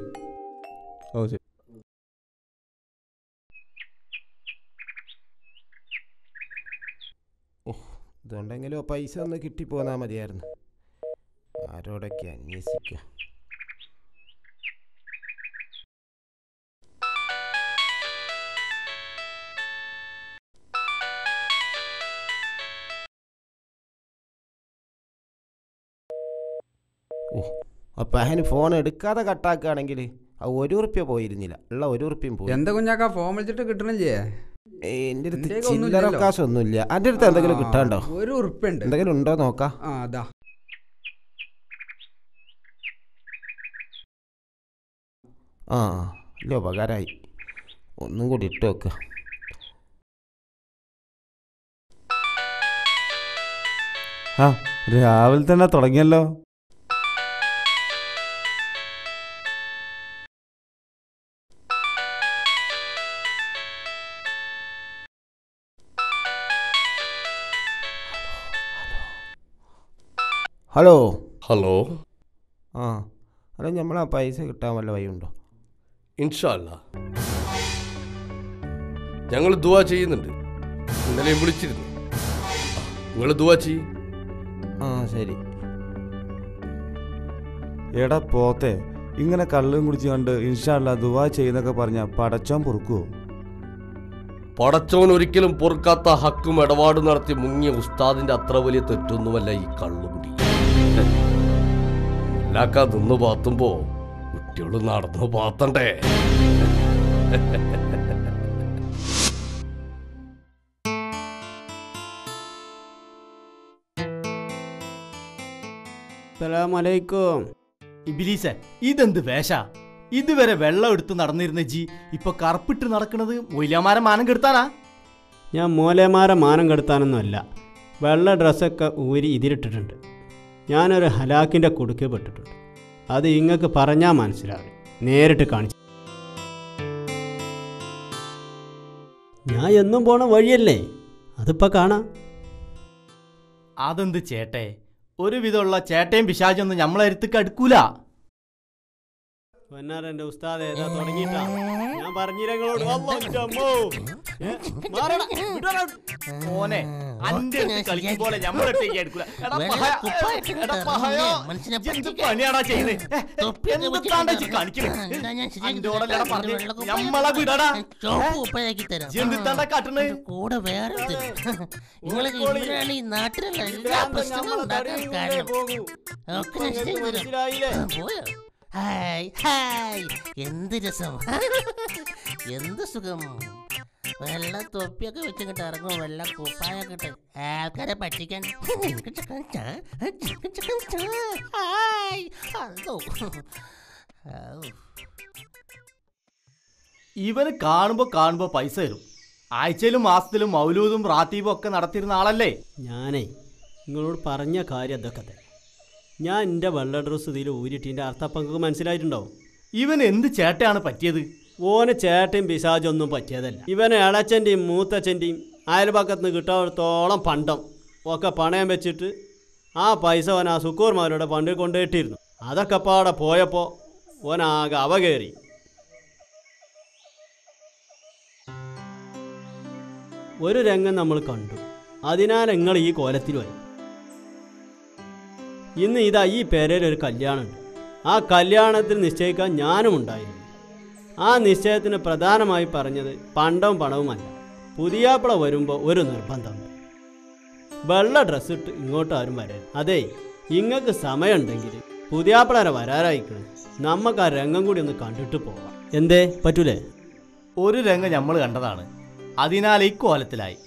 ഓ ശരി. ഇതുണ്ടെങ്കിലോ പൈസ ഒന്ന് കിട്ടിപ്പോന്നാ മതിയായിരുന്നു. ആരോടൊക്കെ അന്വേഷിക്കുക. ഓ അപ്പം അതിന് ഫോൺ എടുക്കാതെ കട്ടാക്കുകയാണെങ്കിൽ ആ ഒരു റുപ്യ പോയിരുന്നില്ല, ഉള്ള ഒരു റുപ്യം പോയി. എന്താ കുഞ്ഞാക്ക ഫോൺ വിളിച്ചിട്ട് കിട്ടണില്ലേ? എൻ്റെ അടുത്ത് ചില്ലറ കാശൊന്നുമില്ല. എൻ്റെ അടുത്ത് എന്തെങ്കിലും കിട്ടാണ്ടോ? ഒരു റുപ്യ ഉണ്ട്, എന്തെങ്കിലും ഉണ്ടോ നോക്കാം. ആ അതാ ആ ഇല്ല ഉപകാരമായി, ഒന്നും കൂടി ഇട്ട് നോക്കുക. ആ രാവിലെ തന്നെ തുടങ്ങിയല്ലോ. ഹലോ ഹലോ ആ അല്ല നമ്മൾ ആ പൈസ കിട്ടാൻ വല്ല വഴിയുണ്ടോ? ഇൻഷാ അല്ലാ ഞങ്ങൾ ദുആ ചെയ്യുന്നുണ്ട്, ഇന്നലെയും വിളിച്ചിരുന്നു. നിങ്ങൾ ദുആ ചെയ്യും. ആ ശരി. എടാ പോത്തെ, ഇങ്ങനെ കള്ളും കുടിച്ച് കണ്ട് ഇൻഷാ അല്ലാ ദുആ ചെയ്യുന്നൊക്കെ പറഞ്ഞാൽ പടച്ചോൻ പൊറുക്കുവോ? പടച്ചോൻ ഒരിക്കലും പൊറുക്കാത്ത ഹക്കും ഇടപാട് നടത്തി മുങ്ങിയ ഉസ്താദിന്റെ അത്ര വലിയ തെറ്റൊന്നുമല്ല ഈ കള്ളുകുടി. എല്ലാക്ക നിന്ന് പാത്തുമ്പോ കുട്ടികൾ നടന്നു പാത്തണ്ടേ? ഇബിലീസേ, ഇതെന്ത് വേഷാ? ഇതുവരെ വെള്ളം എടുത്ത് നടന്നിരുന്ന ജി ഇപ്പൊ കറുപ്പിട്ട് നടക്കുന്നത് മൊയിലമാരെ മാനം കെടുത്താനാ? ഞാൻ മോലേമാരെ മാനം കെടുത്താനൊന്നുമല്ല, വെള്ള ഡ്രസ്സൊക്കെ ഊരി ഇതിലിട്ടിട്ടുണ്ട്. ഞാനൊരു ഹലാക്കിൻ്റെ കുടുക്ക് പെട്ടിട്ടുണ്ട്. അത് ഇങ്ങക്ക് പറഞ്ഞാൽ മനസ്സിലാവും, നേരിട്ട് കാണിച്ചു. ഞാൻ എന്നും പോണ വഴിയല്ലേ അതിപ്പോൾ കാണാം. അതെന്ത് ചേട്ടേ, ഒരുവിധമുള്ള ചേട്ടയും പിശാചൊന്നും നമ്മളെരുത്തേക്ക് അടുക്കൂല. പൊന്നാരന്റെ ഉസ്താദ് ഏതാ തുടങ്ങിയിട്ടാ? ഞാൻ പറഞ്ഞിരങ്ങളോട് മോനെ അഞ്ചെടുത്ത് കളിക്കും പോലെ ഞമ്മളെടുത്തേക്ക് എടുക്കൂല. പണിയാടാ ചെയ്യുന്നത് കാണിക്കുന്നത്? ഞമ്മളെ വിടടാ. എന്തിത്താണ്ടാ കാട്ടണേ? കൂടെ വേറെ നാട്ടിലുള്ള ഹായ് ഹായ്, എന്ത് രസം, എന്ത് സുഖം. വെള്ള തൊപ്പിയൊക്കെ വെച്ചിട്ട് ഇറങ്ങും, വെള്ള കുപ്പായൊക്കെ ഇട്ട് ആൾക്കാരെ പറ്റിക്കാൻ. ഇവന് കാണുമ്പോ പൈസ തരും. ആഴ്ചയിലും മാസത്തിലും മൗലൂദും റാത്തീബും ഒക്കെ നടത്തിയിരുന്ന ആളല്ലേ? ഞാനേ നിങ്ങളോട് പറഞ്ഞ കാര്യം അതൊക്കെ തന്നെ. ഞാൻ എൻ്റെ വെള്ള ഡ്രസ്സ് ഇതിൽ ഊരിട്ടിൻ്റെ അർത്ഥപ്പങ്കക്ക് മനസ്സിലായിട്ടുണ്ടോ? ഇവൻ എന്ത് ചേട്ടയാണ് പറ്റിയത്? ഓന് ചേട്ടയും പിശാചൊന്നും പറ്റിയതല്ല. ഇവനെ ഇളച്ചൻ്റെയും മൂത്തച്ഛൻ്റെയും അയൽപക്കത്ത് നിന്ന് കിട്ടാത്തോളം പണ്ടം ഒക്കെ പണയം വെച്ചിട്ട് ആ പൈസ ഓൻ ആ സുക്കൂർമാരുടെ പണ്ടിൽ കൊണ്ടുപോയിട്ടിരുന്നു. അതൊക്കെ പാടെ പോയപ്പോൾ ഓനാകെ അവ കയറി. ഒരു രംഗം നമ്മൾ കണ്ടു, അതിനാൽ നിങ്ങൾ ഈ കോലത്തിൽ വരും. ഇന്ന് ഇതാ ഈ പേരയിൽ ഒരു കല്യാണമുണ്ട്. ആ കല്യാണത്തിന് നിശ്ചയിക്കാൻ ഞാനും ഉണ്ടായിരുന്നു. ആ നിശ്ചയത്തിന് പ്രധാനമായി പറഞ്ഞത് പണ്ടവും പണവുമല്ല, പുതിയാപ്പിള വരുമ്പോൾ ഒരു നിർബന്ധമുണ്ട്, വെള്ള ഡ്രസ്സ് ഇട്ട് ഇങ്ങോട്ട് ആരും വരരുത്. അതെ, ഇങ്ങക്ക് സമയമുണ്ടെങ്കിൽ പുതിയാപ്പിളരെ വരാറായിക്കണം, നമുക്ക് ആ രംഗം കൂടി ഒന്ന് കണ്ടിട്ട് പോവാം. എന്തേ പറ്റൂലേ? ഒരു രംഗം നമ്മൾ കണ്ടതാണ്, അതിനാൽ ഈ കോലത്തിലായി.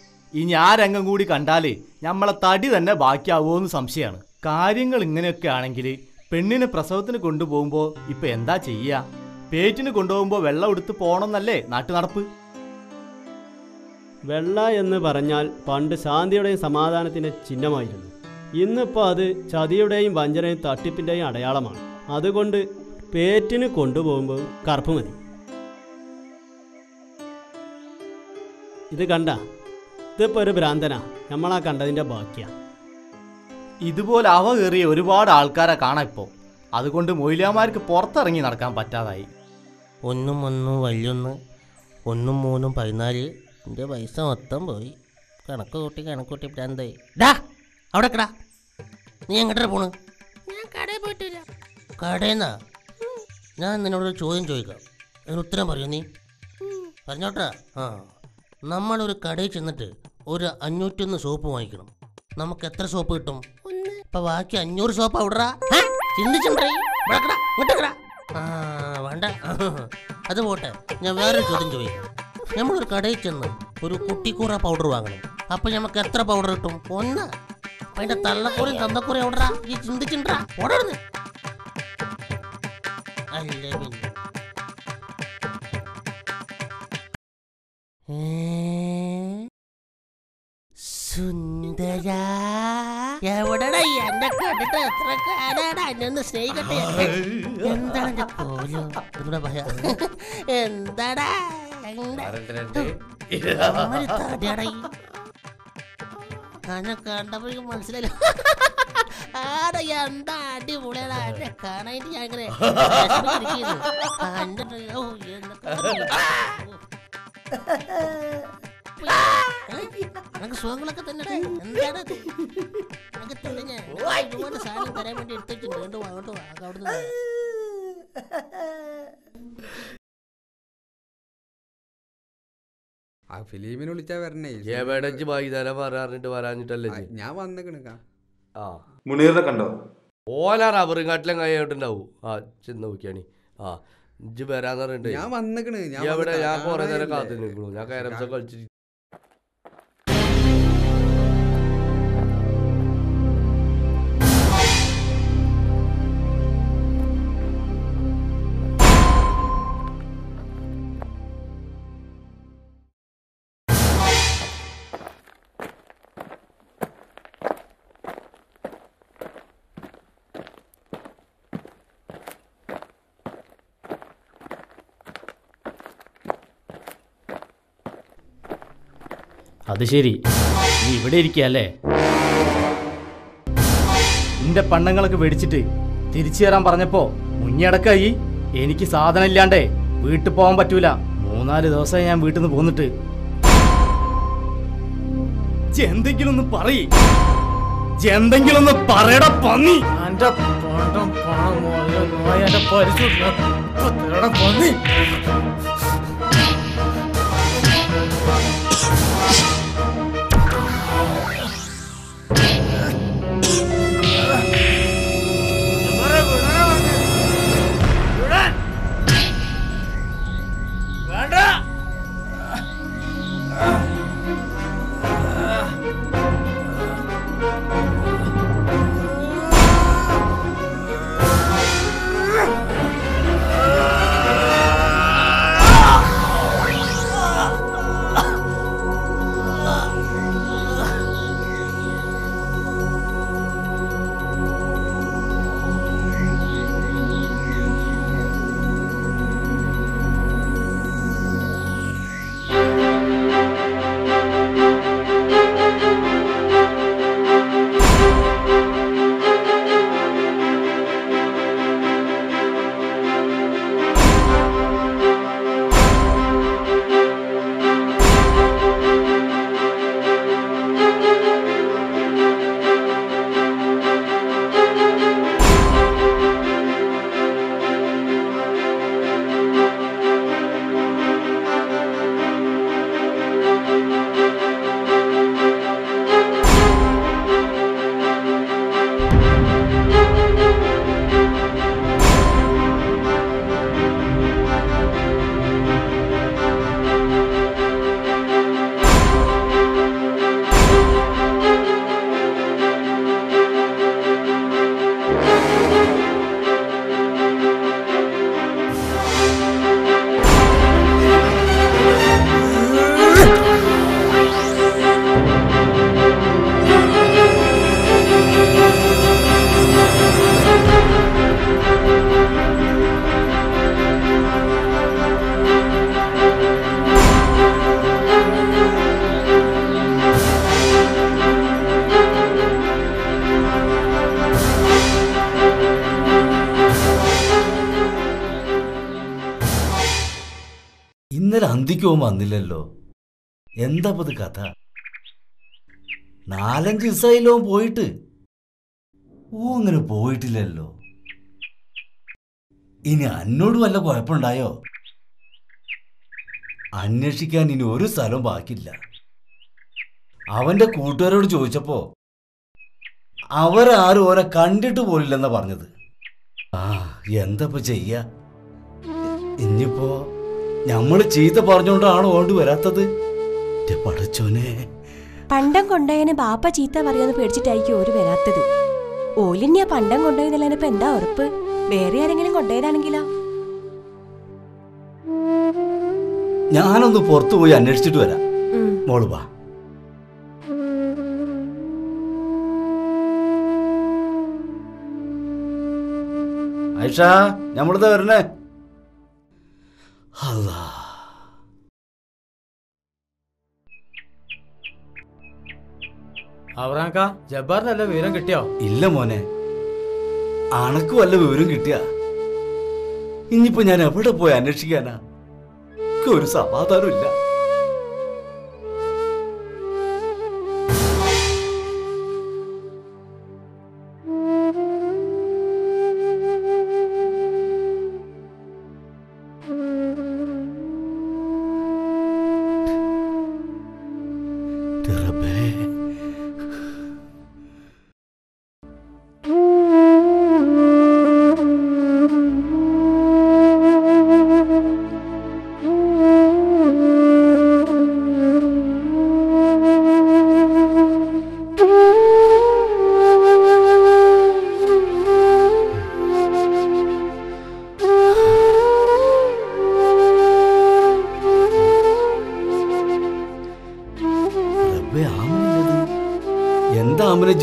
ഇനി ആ രംഗം കൂടി കണ്ടാൽ നമ്മളെ തടി തന്നെ ബാക്കിയാവുമോ എന്ന് സംശയമാണ്. കാര്യങ്ങൾ ഇങ്ങനെയൊക്കെ ആണെങ്കിൽ പെണ്ണിന് പ്രസവത്തിന് കൊണ്ടുപോകുമ്പോൾ ഇപ്പം എന്താ ചെയ്യുക? പേറ്റിന് കൊണ്ടുപോകുമ്പോൾ വെള്ളം എടുത്ത് പോകണമെന്നല്ലേ നാട്ടു നടപ്പ്? വെള്ള എന്ന് പറഞ്ഞാൽ പണ്ട് ശാന്തിയുടെയും സമാധാനത്തിൻ്റെ ചിഹ്നമായിരുന്നു. ഇന്നിപ്പോൾ അത് ചതിയുടെയും വഞ്ചനയും തട്ടിപ്പിൻ്റെയും അടയാളമാണ്. അതുകൊണ്ട് പേറ്റിന് കൊണ്ടുപോകുമ്പോൾ കറുപ്പ് മതി. ഇത് കണ്ട, ഇതിപ്പോൾ ഒരു ഭ്രാന്തനാ, നമ്മളാ കണ്ടതിൻ്റെ ബാക്കിയാണ്. ഇതുപോലെ അവ കയറിയ ഒരുപാട് ആൾക്കാരെ കാണാം ഇപ്പോൾ. അതുകൊണ്ട് മൊയിലാമാർക്ക് പുറത്തിറങ്ങി നടക്കാൻ പറ്റാതായി. 1 1 11 1 3 14 എൻ്റെ പൈസ മൊത്തം പോയി. കണക്ക് കൂട്ടി പ്രാന്തായി. ഡാ അവിടെ കടാ, നീ എങ്ങോട്ടാ പോണ്? ഞാൻ കടയിൽ പോയിട്ടില്ല. കടേന്നാ? ഞാൻ നിന്നോടൊരു ചോദ്യം ചോദിക്കാം, അതിന് ഉത്തരം പറയൂ. നീ പറഞ്ഞോട്ടാ. ആ, നമ്മളൊരു കടയിൽ ചെന്നിട്ട് ഒരു 501 സോപ്പ് വാങ്ങിക്കണം. നമുക്ക് എത്ര സോപ്പ് കിട്ടും? ഇപ്പൊ ബാക്കി 500 സോപ്പ് അവിടെ ചിന്തിച്ചുണ്ടായി വേണ്ട അത് പോട്ടെ. ഞാൻ വേറെ ചോദ്യം ചോദിക്കും. നമ്മളൊരു കടയിൽ ചെന്ന് ഒരു കുട്ടിക്കൂറ പൗഡർ വാങ്ങണം. അപ്പൊ നമുക്ക് എത്ര പൗഡർ കിട്ടും? ഒന്ന്. അപ്പൊ അതിന്റെ തള്ളക്കൂറയും തന്തക്കൂറയും എവിടാ? ഈ ചിന്തിച്ചിണ്ടാ ഓടരുന്ന്. അല്ലേ പിന്നെ സുന്ദര എവിടെടാ? എന്നെ കണ്ടിട്ട് എത്ര കാലാടാ എന്നെ സ്നേഹിക്കട്ടെ. എന്താണെന്റെ പോലും നിങ്ങളുടെ ഭയ എന്താടാ കണ്ടപ്പോഴേക്കും മനസ്സിലായില്ല. ആടെ എന്താ അടിപൊളിയാടാ എന്നെ കാണാനായിട്ട്. ഞാൻ ഇങ്ങനെ എനിക്ക് സുഖങ്ങളൊക്കെ തന്നെ എന്താണ് എനിക്ക് തെളിഞ്ഞ ഒരുപാട് സാധനം തരാൻ വേണ്ടി എടുത്തിട്ടുണ്ട്. കൊണ്ട് അങ്ങോട്ട് അവിടുന്ന് ആ ഫിലിമിനെ വിളിച്ചാ വരണേ. പറഞ്ഞിട്ട് വരാഞ്ഞിട്ടല്ലേ ഞാൻ വന്നിക്കണ. ആ മുനീറിനെ കണ്ടോ? ഓലാ റബർ കാട്ടിലും കൈയായിട്ടുണ്ടാവും. ആ ചെന്ന് നോക്കിയാണ്. ആ ഇജ്ജ് വരാന്ന് പറഞ്ഞിട്ട് ഞാൻ വന്നിക്കണ്. ഞാൻ കൊറേ നേരം കാത്തു നിൽക്കണു. ഞാൻ കയറംസൊക്കെ കളിച്ചിട്ട് അത് ശരി. നീ ഇവിടെ ഇരിക്കുകയല്ലേ? നിന്റെ പണ്ണങ്ങളൊക്കെ വെടിച്ചിട്ട് തിരിച്ചു കയറാൻ പറഞ്ഞപ്പോ മുഞ്ഞടക്കായി. എനിക്ക് സാധനം ഇല്ലാണ്ടേ വീട്ടിൽ പോകാൻ പറ്റൂല. 3-4 ദിവസമായി ഞാൻ വീട്ടിൽ നിന്ന് പോന്നിട്ട്. എന്തെങ്കിലും ഒന്ന് പറയ്, എന്തെങ്കിലും ഒന്ന് പറയടാ പന്നി. അന്തിക്കോ വന്നില്ലല്ലോ. എന്താ പത് കഥ? 4-5 ദിവസമായില്ലോ പോയിട്ട്. ഓ അങ്ങനെ പോയിട്ടില്ലല്ലോ. ഇനി അന്നോട് വല്ല കുഴപ്പമുണ്ടായോ? അന്വേഷിക്കാൻ ഇനി ഒരു സ്ഥലവും ബാക്കിയില്ല. അവന്റെ കൂട്ടുകാരോട് ചോദിച്ചപ്പോ അവരാരും ഓനെ കണ്ടിട്ട് പോലില്ലെന്നാ പറഞ്ഞത്. ആ എന്തപ്പോ ചെയ്യ? ഇനിയിപ്പോ ഞമ്മള് ചീത്ത പറഞ്ഞോണ്ടാണ് ഓണ്ട് വരാത്തത്. പടച്ചോനെ, പണ്ടം കൊണ്ടോയനെ ബാപ്പ ചീത്ത പറയാന്ന് പേടിച്ചിട്ടായിരിക്കും ഓര് വരാത്തത്. ഓലിന്യാ പണ്ടം കൊണ്ടോയെന്നല്ല ഇപ്പൊ എന്താ ഉറപ്പ്? വേറെ ആരെങ്കിലും കൊണ്ടോയതാണെങ്കിലോ? ഞാനൊന്ന് പുറത്തുപോയി അന്വേഷിച്ചിട്ട് വരാം. മോള് വാ. ഐഷ, നമ്മളിതാ വരണേ. അല്ലാ, അവറാക്ക ജബ്ബാറിനല്ല വിവരം കിട്ടിയോ? ഇല്ല മോനെ, അണക്ക് വല്ല വിവരം കിട്ടിയ ഇനിയിപ്പോ ഞാൻ എവിടെ പോയി അന്വേഷിക്കാനാ? ഒരു സമാധാനം ഇല്ല.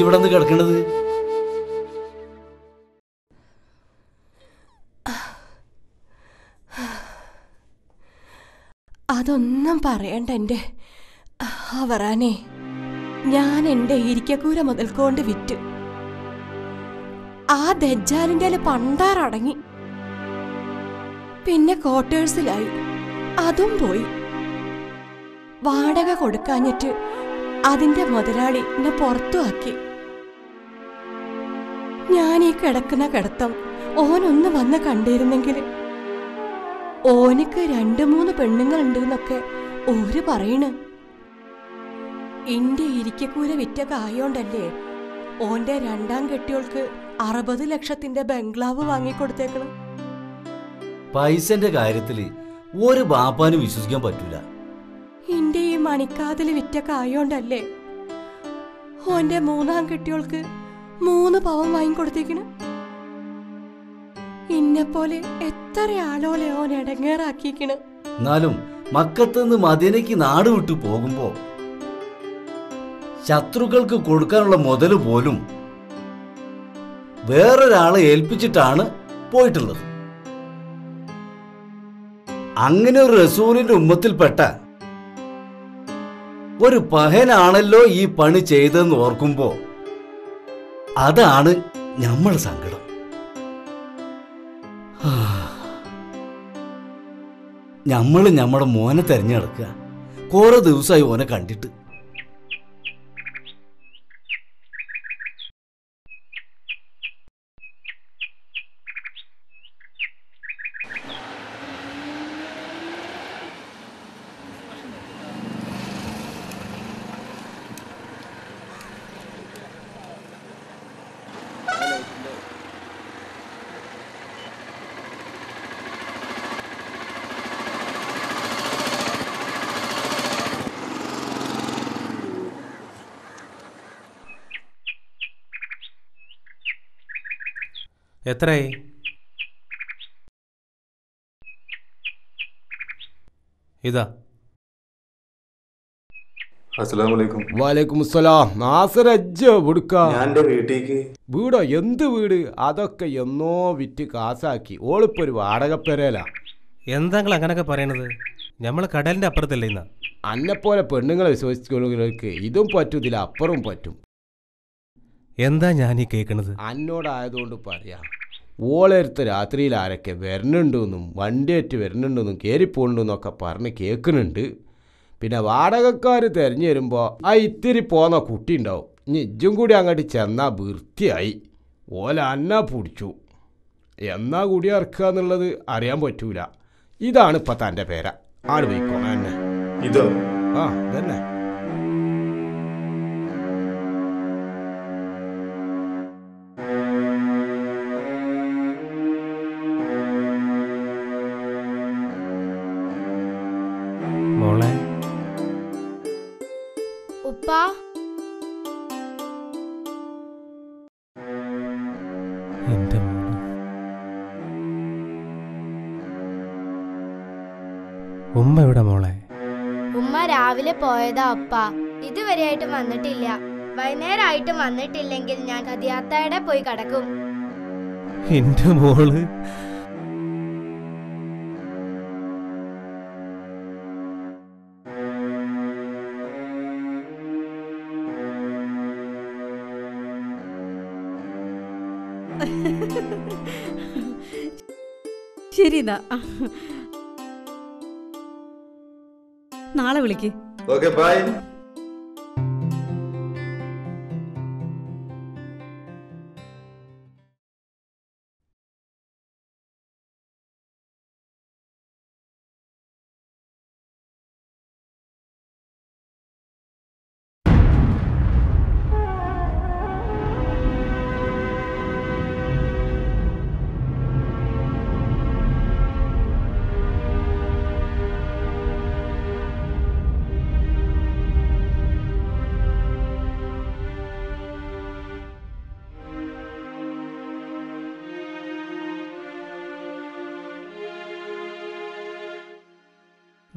ഇവിടെ കിടക്കണത് അതൊന്നും പറയണ്ട. എന്റെ അവറാനെ, ഞാൻ എന്റെ ഇരിക്കൂര മുതൽക്കൊണ്ട് വിറ്റ് ആ ദജ്ജാലിന്റെ പണ്ടാറടങ്ങി. പിന്നെ ക്വാർട്ടേഴ്സിലായി, അതും പോയി. വാടക കൊടുക്കാഞ്ഞിട്ട് അതിന്റെ മുതലാളി എന്നെ പുറത്തുവാക്കി. ഞാൻ ഈ കിടക്കുന്ന കിടത്തം ഓനൊന്ന് വന്ന് കണ്ടിരുന്നെങ്കിൽ, ഓനക്ക് 2-3 പെണ്ണുങ്ങളുണ്ട് എന്നൊക്കെ ഓര് പറയണ്. എന്റെ ഇരിക്കൂര വിറ്റൊക്കെ ആയോണ്ടല്ലേ ഓന്റെ 2ാം കെട്ടിയോൾക്ക് 60 ലക്ഷത്തിന്റെ ബംഗ്ലാവ് വാങ്ങിക്കൊടുത്തേക്കണം. പൈസന്റെ കാര്യത്തില് ഒരു ബാപ്പാനും വിശ്വസിക്കാൻ പറ്റൂല. എന്റെ ഈ മണിക്കാതിൽ വിറ്റൊക്കെ ആയോണ്ടല്ലേ ഓന്റെ 3ാം കെട്ടിയോൾക്ക് 3 പവൻ വാങ്ങിക്കൊടുത്തേക്കണ്. ഇന്നെപ്പോലെ എത്ര ആളോലെ ഓൻ ഇടങ്ങേറാക്കിക്കണ്. എന്നാലും മക്കത്തുനിന്ന് മദീനയ്ക്ക് നാട് വിട്ടു പോകുമ്പോ ശത്രുക്കൾക്ക് കൊടുക്കാനുള്ള മുതല് പോലും വേറൊരാളെ ഏൽപ്പിച്ചിട്ടാണ് പോയിട്ടുള്ളത്. അങ്ങനെ ഒരു റസൂലിന്റെ ഉമ്മത്തിൽപ്പെട്ട ഒരു പഹനാണല്ലോ ഈ പണി ചെയ്തെന്ന് ഓർക്കുമ്പോ അതാണ് നമ്മൾ സങ്കടം. നമ്മൾ നമ്മുടെ മോനെ തെരഞ്ഞെടുക്കുക. കുറെ ദിവസമായി ഓനെ കണ്ടിട്ട്. എത്രയായി? ഇതാ. വീടോ? എന്ത് വീട്? അതൊക്കെ എന്നോ വിറ്റ് കാസാക്കി. ഓളിപ്പോ ഒരു വാടകപ്പെരേല. എന്താ അങ്ങനൊക്കെ പറയണത്? ഞമ്മള് കടലിന്റെ അപ്പുറത്തല്ലേ? ഇന്ന അന്നെപ്പോലെ പെണ്ണുങ്ങളെ വിശ്വസിച്ചവർക്ക് ഇതും പറ്റും, ഇതിലപ്പുറവും പറ്റും. എന്താ ഞാൻ ഈ കേൾക്കണത്? അന്നോടായതുകൊണ്ട് പറയാം. ഓളെടുത്ത് രാത്രിയിൽ ആരൊക്കെ വരണുണ്ടെന്നും വണ്ടിയേറ്റ് വരണുണ്ടെന്നും കയറിപ്പോണ്ടെന്നൊക്കെ പറഞ്ഞ് കേൾക്കുന്നുണ്ട്. പിന്നെ വാടകക്കാർ തിരഞ്ഞു വരുമ്പോൾ ആ ഇത്തിരി പോന്ന കുട്ടി ഉണ്ടാവും. ഇനി ഇജ്ജും കൂടി അങ്ങോട്ട് ചെന്നാൽ വൃത്തിയായി. ഓല അന്നാ പിടിച്ചു. എന്നാ കൂടി ഇറക്കുക എന്നുള്ളത് അറിയാൻ പറ്റൂല. ഇതാണ് ഇപ്പം തൻ്റെ പേര. ആട് പോയിക്കോ എന്നെ. ഇതോ? ആ, ഇതന്നെ. எந்த மௌனம். ഉമ്മ ഇവിടെ മോളെ? ഉമ്മ രാവിലെ പോയതാ അപ്പ, ഇതുവരെയായിട്ടും വന്നിട്ടില്ല. വൈകുന്നേരമായിട്ടും വന്നിട്ടില്ലെങ്കിൽ ഞാൻ കഥയാത്തയുടെ പോയി കിടക്കും. എന്റെ മോള് ശരിതാ, നാളെ വിളിക്ക്. Okay bye.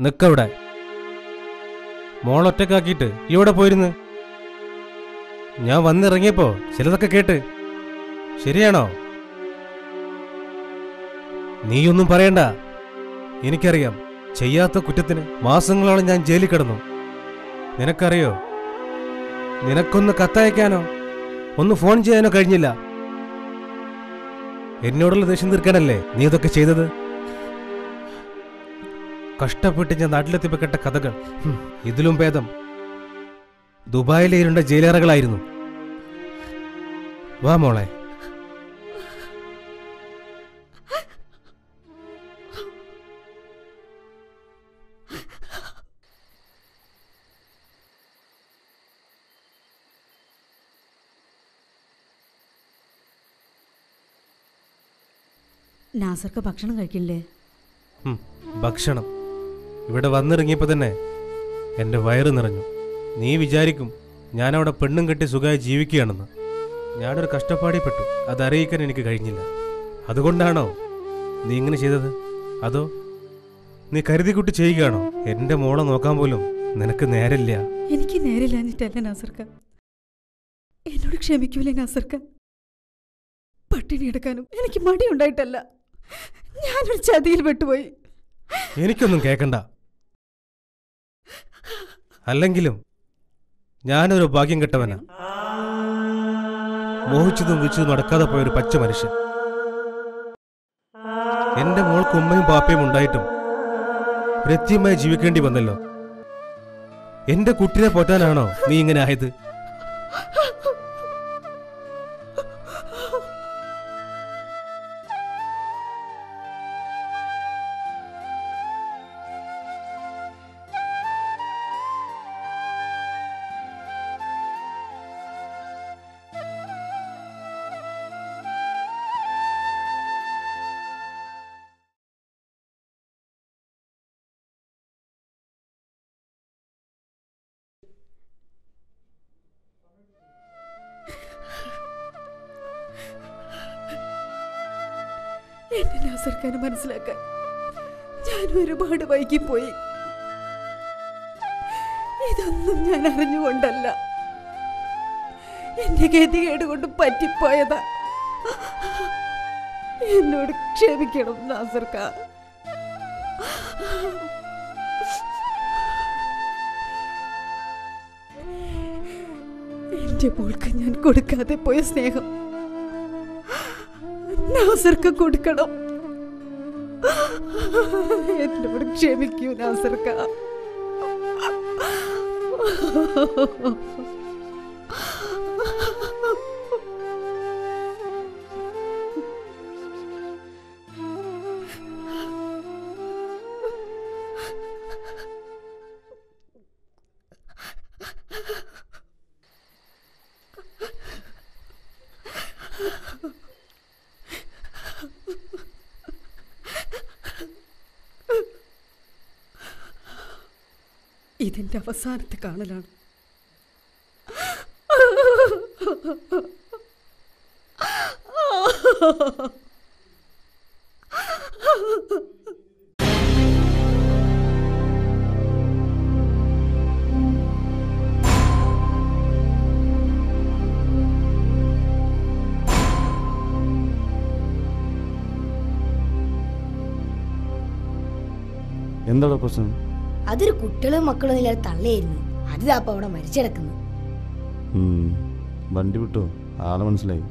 നിക്കവിടെ, മോളൊറ്റക്കാക്കിയിട്ട് ഇവിടെ പോയിരുന്നു. ഞാൻ വന്നിറങ്ങിയപ്പോൾ ചിലതൊക്കെ കേട്ട്. ശരിയാണോ? നീയൊന്നും പറയണ്ട, എനിക്കറിയാം. ചെയ്യാത്ത കുറ്റത്തിന് മാസങ്ങളോളം ഞാൻ ജയിലിൽ കിടന്നു. നിനക്കറിയോ, നിനക്കൊന്ന് കത്തയക്കാനോ ഒന്ന് ഫോൺ ചെയ്യാനോ കഴിഞ്ഞില്ല. എന്നോടുള്ള ദേഷ്യം തീർക്കാനല്ലേ നീ ഇതൊക്കെ ചെയ്തത്? കഷ്ടപ്പെട്ട് ഞാൻ നാട്ടിലെത്തിപ്പോ കേട്ട കഥകൾ ഇതിലും ഭേദം ദുബായിലെ ഇരുണ്ട ജയിലേറുകളായിരുന്നു. വാ മോളെ. നാസർക്ക് ഭക്ഷണം കഴിക്കില്ലേ? ഭക്ഷണം ഇവിടെ വന്നിറങ്ങിയപ്പോൾ തന്നെ എൻ്റെ വയറ് നിറഞ്ഞു. നീ വിചാരിക്കും ഞാനവിടെ പെണ്ണും കെട്ടി സുഖമായി ജീവിക്കുകയാണെന്ന്. ഞാനൊരു കഷ്ടപ്പാടിപ്പെട്ടു, അതറിയിക്കാൻ എനിക്ക് കഴിഞ്ഞില്ല. അതുകൊണ്ടാണോ നീ ഇങ്ങനെ ചെയ്തത്? അതോ നീ കരുതിക്കുട്ടി ചെയ്യുകയാണോ? എൻ്റെ മോളെ നോക്കാൻ പോലും നിനക്ക് നേരില്ല. എനിക്ക് നേരില്ലാഞ്ഞിട്ടല്ല നാസർക്ക, എന്നോട് ക്ഷമിക്കൂലേ നാസർക്ക. പട്ടിണി എടുക്കാനും എനിക്ക് മടിയുണ്ടായിട്ടല്ല, ഞാനൊരു ചതിയിൽ പെട്ടുപോയി. എനിക്കൊന്നും കേൾക്കണ്ട. അല്ലെങ്കിലും ഞാനൊരു ഭാഗ്യം കെട്ടവനാ. മോഹിച്ചതും വിളിച്ചതും നടക്കാതെ പോയൊരു പച്ച മനുഷ്യൻ. എന്റെ മോൾക്ക് ഉമ്മയും പാപ്പയും ഉണ്ടായിട്ടും കൃത്യമായി ജീവിക്കേണ്ടി വന്നല്ലോ. എന്റെ കുട്ടിയെ പോറ്റാനാണോ നീ ഇങ്ങനെ ആയത്? എന്നെ നാസർക്കാനെ മനസ്സിലാക്കാൻ ഞാൻ ഒരുപാട് വൈകിപ്പോയി. ഇതൊന്നും ഞാൻ അറിഞ്ഞുകൊണ്ടല്ല, എന്റെ ഗതികേടുകൊണ്ട് പറ്റിപ്പോയതാ. എന്നോട് ക്ഷമിക്കണം നാസർക്ക. എന്റെ മോൾക്ക് ഞാൻ കൊടുക്കാതെ പോയ സ്നേഹം നാസർക്ക് കൊടുക്കണം. എന്നോട് ക്ഷമിക്കൂ നാസർക്ക. ഇതിൻ്റെ അവസാനത്തെ കാണലാണ്. എന്താണ് പ്രശ്നം? അതൊരു കുട്ടികളും മക്കളും ഇല്ലാതെ തള്ളയായിരുന്നു. അതിതാപ്പ അവിടെ മരിച്ചിടക്കുന്നു. വണ്ടി വിട്ടോ? ആളെ മനസ്സിലായി.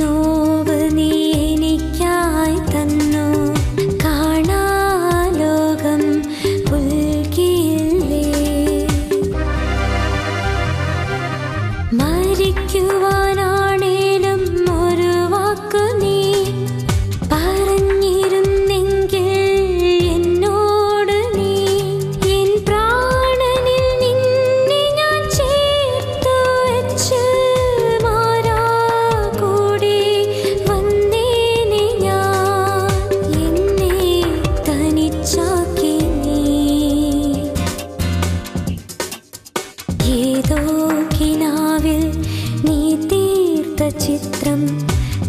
No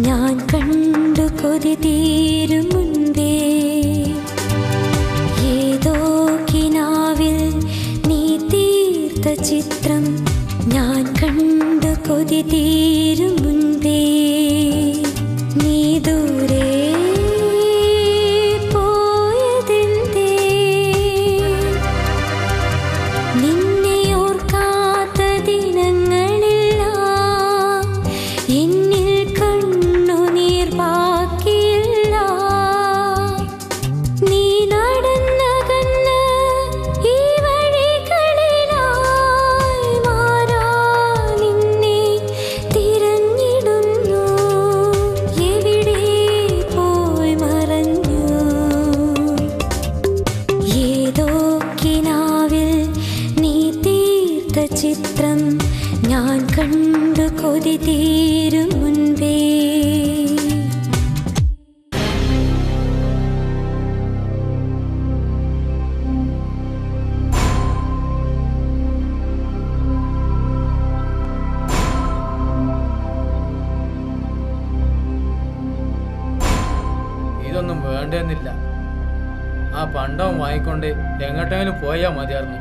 நான் கண்டு கொதி தீரும் முன்பே ஏதோ கினாவில் நீ தீர்த்த சித்திரம், நான் கண்டு கொதி தீரும் முன்பே நீ தூரே சித்திரம், நான் கண்டு கொதி தீரும் முன்பே. ഇതൊന്നും വേണ്ടെന്നില്ല. ആ പണ്ടവും വാങ്ങിക്കൊണ്ട് എങ്ങോട്ടെങ്കിലും പോയാൽ മതിയായിരുന്നു.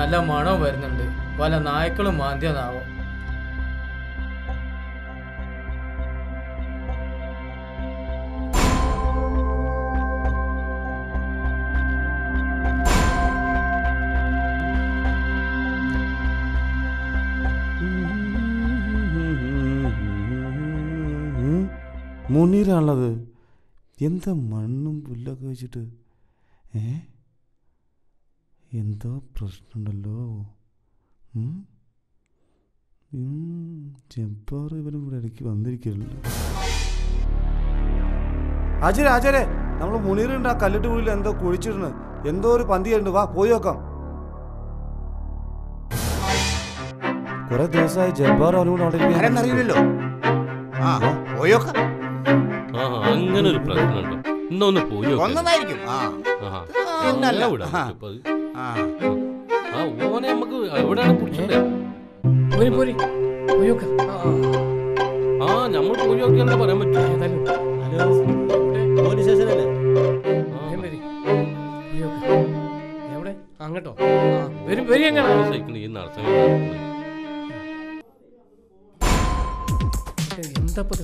നല്ല മണവും വരുന്നുണ്ട്. വല നായ്ക്കളും മാന്തിയതാവോ? മുനീരാണുള്ളത്. എന്താ മണ്ണും പുല്ലൊക്കെ വെച്ചിട്ട് എന്തോ പ്രശ്നമുണ്ടല്ലോ. ചെപ്പാറ് ഇവരും കൂടെ ഇടയ്ക്ക് വന്നിരിക്കില്ല. അജയ് അജയ് നമ്മൾ മുനീറുണ്ട്. ആ കല്ലിട്ട് മുന്നിൽ എന്തോ കുഴിച്ചിരുന്നു. എന്തോ ഒരു പന്തിയുണ്ട്, വാ പോയി നോക്കാം. കുറെ ദിവസമായി ജബ്ബാർ അവനും കൂടെ അറിയില്ലല്ലോ. അങ്ങനെ ഒരു പ്രശ്നമുണ്ടോ? ഇന്നൊന്ന് പോയി ഒന്നതായിരിക്കും. അങ്ങോട്ടോ എന്താ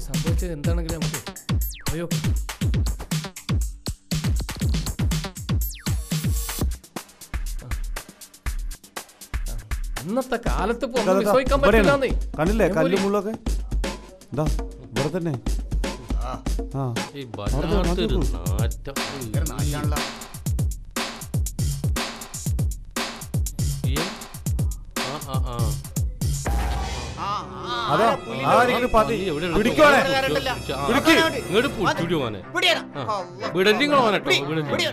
സംഭവിച്ചത്? എന്താണെങ്കിലും നമുക്ക് പോയോക്കാം. അന്നത്തെ കാലത്ത് കണ്ടില്ലേ കല്ലുമുള്ളൊക്കെ ഇവിടെ തന്നെ. കൊണ്ടുവരേ വാ ഇങ്ങോട്ട്, വാ ഇങ്ങോട്ട് തന്നെ കൊണ്ടുവരേ.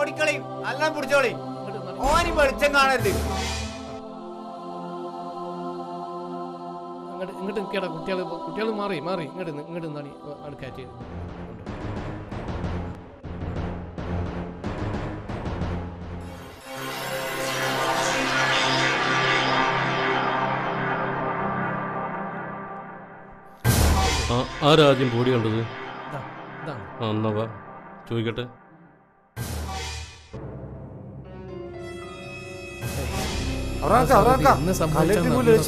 ഓടിക്കളയും എല്ലാം പിടിച്ചോളി. ഓനി വെളിച്ചം കാണരുത്. ഇങ്ങോട്ട് നിൽക്കടാ. കുട്ടികൾ മാറി മാറി ഇങ്ങോട്ട് ഇങ്ങോട്ട് നിന്നാണ് അടുക്കാറ്റ്. ആരാദ്യം ബോഡി കണ്ടത്? എന്നാ വാ ചോദിക്കട്ടെ.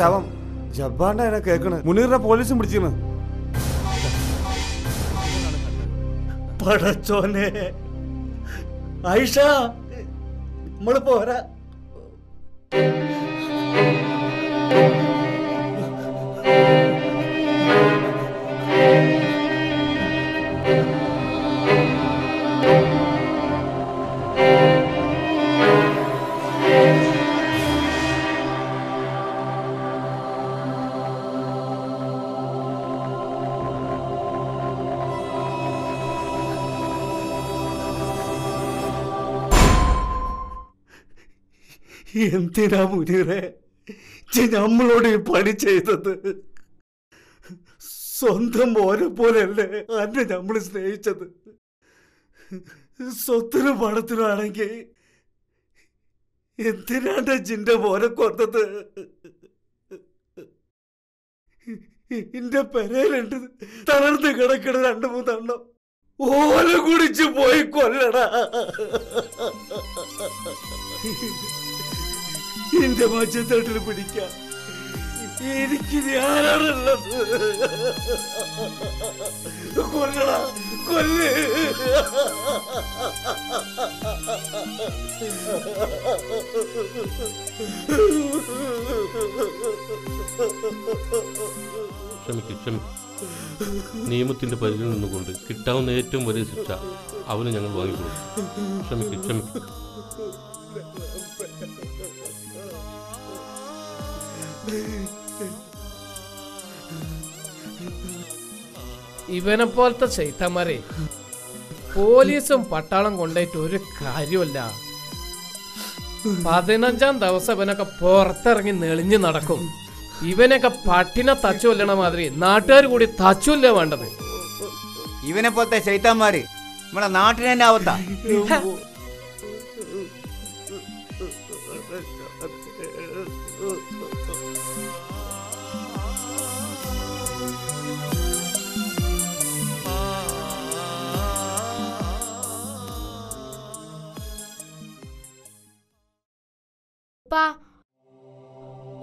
ശവം ജബ്ബാന്റെ കേക്കണ്. മുനീറിനെ പോലീസും പിടിച്ചിരുന്നു. പടച്ചോനെ ആയിഷ, നമ്മള് പോരാ. എന്തിനാ മുനീറെ നമ്മളോട് ഈ പണി ചെയ്തത്? സ്വന്തം മോനെ പോലെയല്ലേ അന്നെ നമ്മൾ സ്നേഹിച്ചത്? സ്വത്തിനും പണത്തിനാണെങ്കിൽ എന്തിനാണ് ജിൻ്റെ മോനെ കൊന്നത്? എന്റെ പെരയിലുണ്ട് തളർന്ന് കിടക്കണ 2-3 എണ്ണം ഓല കുടിച്ച് പോയി കൊല്ലട. എന്റെ മച്ചത്തട്ടിൽ പിടിക്കാം എനിക്ക് ഞാനാണുള്ളത്. കൊല്ലട കൊല്ല്. നിയമത്തിന്റെ പരിധിയിൽ നിന്നുകൊണ്ട് കിട്ടാവുന്ന ഏറ്റവും വലിയ ശിക്ഷ അവന് ഞങ്ങൾ വാങ്ങിക്കൊടുക്കും. ക്ഷമിക്കും. ഇവനെ പോലത്തെ ചൈത്തമാരെ പോലീസും പട്ടാളം കൊണ്ടായിട്ട് ഒരു കാര്യമല്ല. 15-ാം ദിവസം ഇവനൊക്കെ പുറത്തിറങ്ങി നെളിഞ്ഞു നടക്കും. ഇവനൊക്കെ പട്ടിനെ തച്ചു കൊല്ലണ മാതിരി നാട്ടുകാർ കൂടി തച്ചുല്ല വേണ്ടത്. ഇവനെ പോലത്തെ ചൈത്തന്മാര് നമ്മളെ നാട്ടിന് തന്നെ ആവത്ത.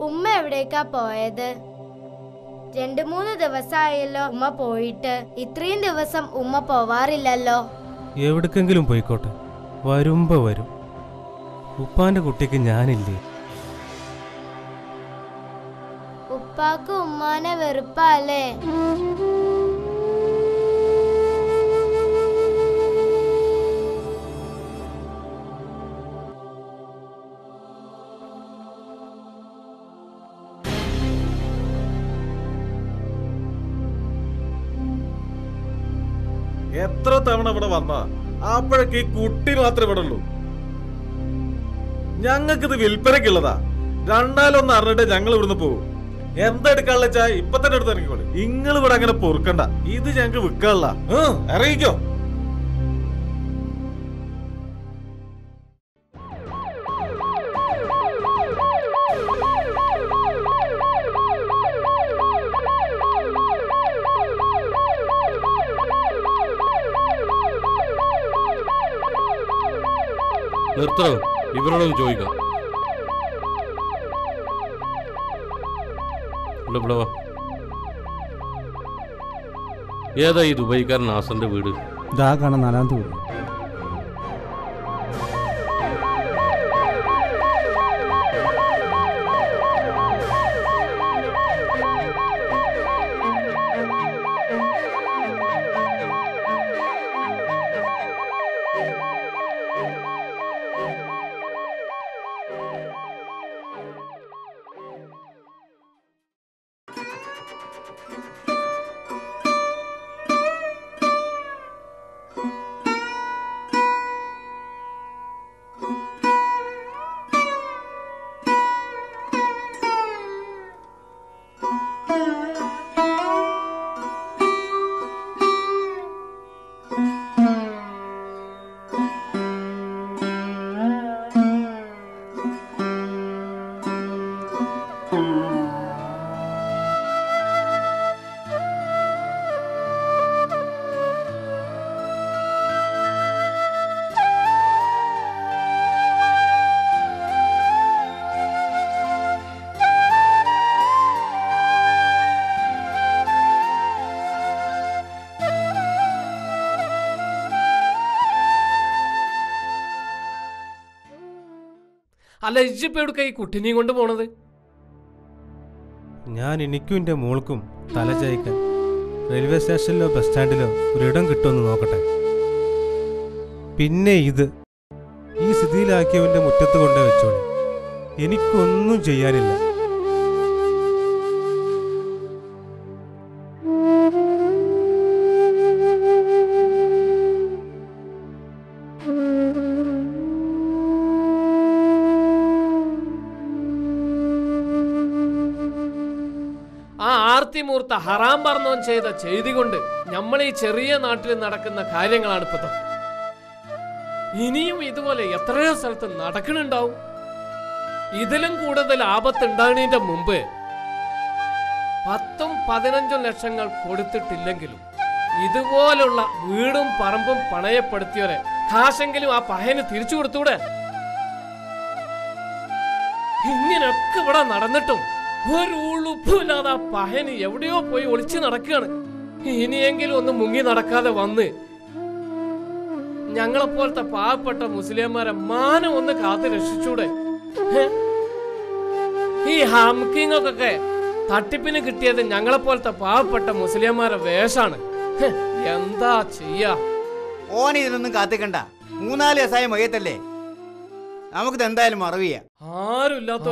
ഉമ്മ എവിടേക്കാ പോയത്? 2-3 ദിവസമായല്ലോ ഉമ്മ പോയിട്ട്. ഇത്രയും ദിവസം ഉമ്മ പോവാറില്ലല്ലോ. എവിടേക്കെങ്കിലും പോയിക്കോട്ടെ, വരുമ്പോ വരും. ഉപ്പാന്റെ കുട്ടിക്ക് ഞാനില്ലേ? ഉപ്പാക്ക് ഉമ്മാനെ വെറുപ്പാലേ? എത്ര തവണ ഇവിടെ വന്നാ അപ്പോഴേക്ക് ഈ കുട്ടി മാത്രമേ ഇവിടെ ഉള്ളൂ. ഞങ്ങൾക്കിത് വിൽപ്പനക്കുള്ളതാ. 2-1 അറിഞ്ഞിട്ട് ഞങ്ങൾ ഇവിടുന്ന് പോകും. എന്തെടുക്കാനുള്ള ചാ ഇപ്പൊ തന്നെ എടുത്ത് ഇറങ്ങിക്കോളൂ. നിങ്ങൾ ഇവിടെ അങ്ങനെ പൊറുക്കണ്ട. ഇത് ഞങ്ങൾക്ക് വിൽക്കാനുള്ള. ഇറങ്ങിക്കോ. നിർത്തണം. ഇവരോടൊന്ന് ചോദിക്കാം. ഏതാ ഈ ദുബൈക്കാരൻ ആസന്റെ വീട്? ഇതാ കാണാൻ 4-ാമത്തെ വീട്. അല്ല, ഇജിപ്പോ എടുക്ക ഈ കുട്ടിനെയും കൊണ്ട് പോണത്? ഞാൻ എനിക്കും എന്റെ മോൾക്കും തലചായ്ക്കാൻ റെയിൽവേ സ്റ്റേഷനിലോ ബസ് സ്റ്റാൻഡിലോ ഒരിടം കിട്ടുമെന്ന് നോക്കട്ടെ. പിന്നെ ഇത് ഈ സ്ഥിതിയിലാക്കിയവന്റെ മുറ്റത്ത് കൊണ്ടേ വെച്ചോളി. എനിക്കൊന്നും ചെയ്യാനില്ല. പാർത്തിമൂർത്ത ഹറാം പറഞ്ഞവൻ ചെയ്ത ചെയ്തി കൊണ്ട് നമ്മളീ ചെറിയ നാട്ടിൽ നടക്കുന്ന കാര്യങ്ങളാണ് ഇപ്പം. ഇനിയും ഇതുപോലെ എത്രയോ സ്ഥലത്ത് നടക്കുന്നുണ്ടാവും. ഇതിലും കൂടുതൽ ആപത്തുണ്ടാകുന്നതിൻ്റെ മുമ്പ് 10-15 ലക്ഷങ്ങൾ കൊടുത്തിട്ടില്ലെങ്കിലും ഇതുപോലുള്ള വീടും പറമ്പും പണയപ്പെടുത്തിയവരെ കാശെങ്കിലും ആ പഹയന് തിരിച്ചു കൊടുത്തൂടെ? ഇങ്ങനെയൊക്കെ ഇവിടെ നടന്നിട്ടും ഒരു ഉളുപ്പില്ലാതെ ആ പഹയന് എവിടെയോ പോയി ഒളിച്ചു നടക്കുകയാണ്. ഇനിയെങ്കിലും ഒന്ന് മുങ്ങി നടക്കാതെ വന്ന് ഞങ്ങളെപ്പോലത്തെ പാവപ്പെട്ട മുസ്ലിംമാരെ മാനം ഒന്ന് കാത്തു രക്ഷിച്ചൂടെ? ഈ ഹംകിങ്ങൊക്കെ തട്ടിപ്പിന് കിട്ടിയത് ഞങ്ങളെപ്പോലത്തെ പാവപ്പെട്ട മുസ്ലിംമാരെ വേഷാണ്. എന്താ ചെയ്യാ? ഓനെ ഇതൊന്നും കാത്തിക്കണ്ട, 3-4 ദിവസമായ മയ്യത്തല്ലേ, നമുക്കിത് എന്തായാലും മറവിയ. ആരുമില്ലാത്ത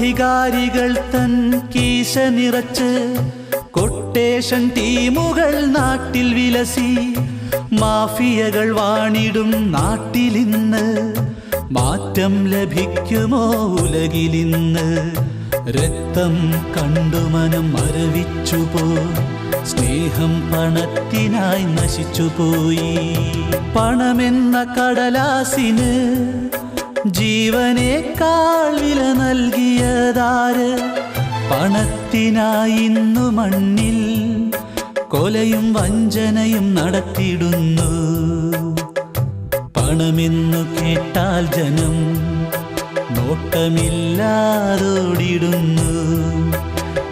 അധികാരികൾ തൻ കീശ നിറച്ച് കൊട്ടേഷൻ ടീമുകൾ നാട്ടിൽ വിലസി. മാഫിയകൾ വാണിടും നാട്ടിലിന്ന് മാറ്റം ലഭിക്കുമോ ഉലകിലിന്ന്? രക്തം കണ്ടു മനം മരവിച്ചുപോ, സ്നേഹം പണത്തിനായി നശിച്ചുപോയി. പണമെന്ന കടലാസിന് ജീവനേക്കാൾ വില നൽകിയതാര്? പണത്തിനായി ഇന്നു മണ്ണിൽ കൊലയും വഞ്ചനയും നടത്തിയിടുന്നു. പണമെന്നു കേട്ടാൽ ജനം നോട്ടമില്ലാതോടിടുന്നു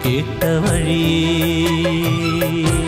കേട്ട വഴിയേ.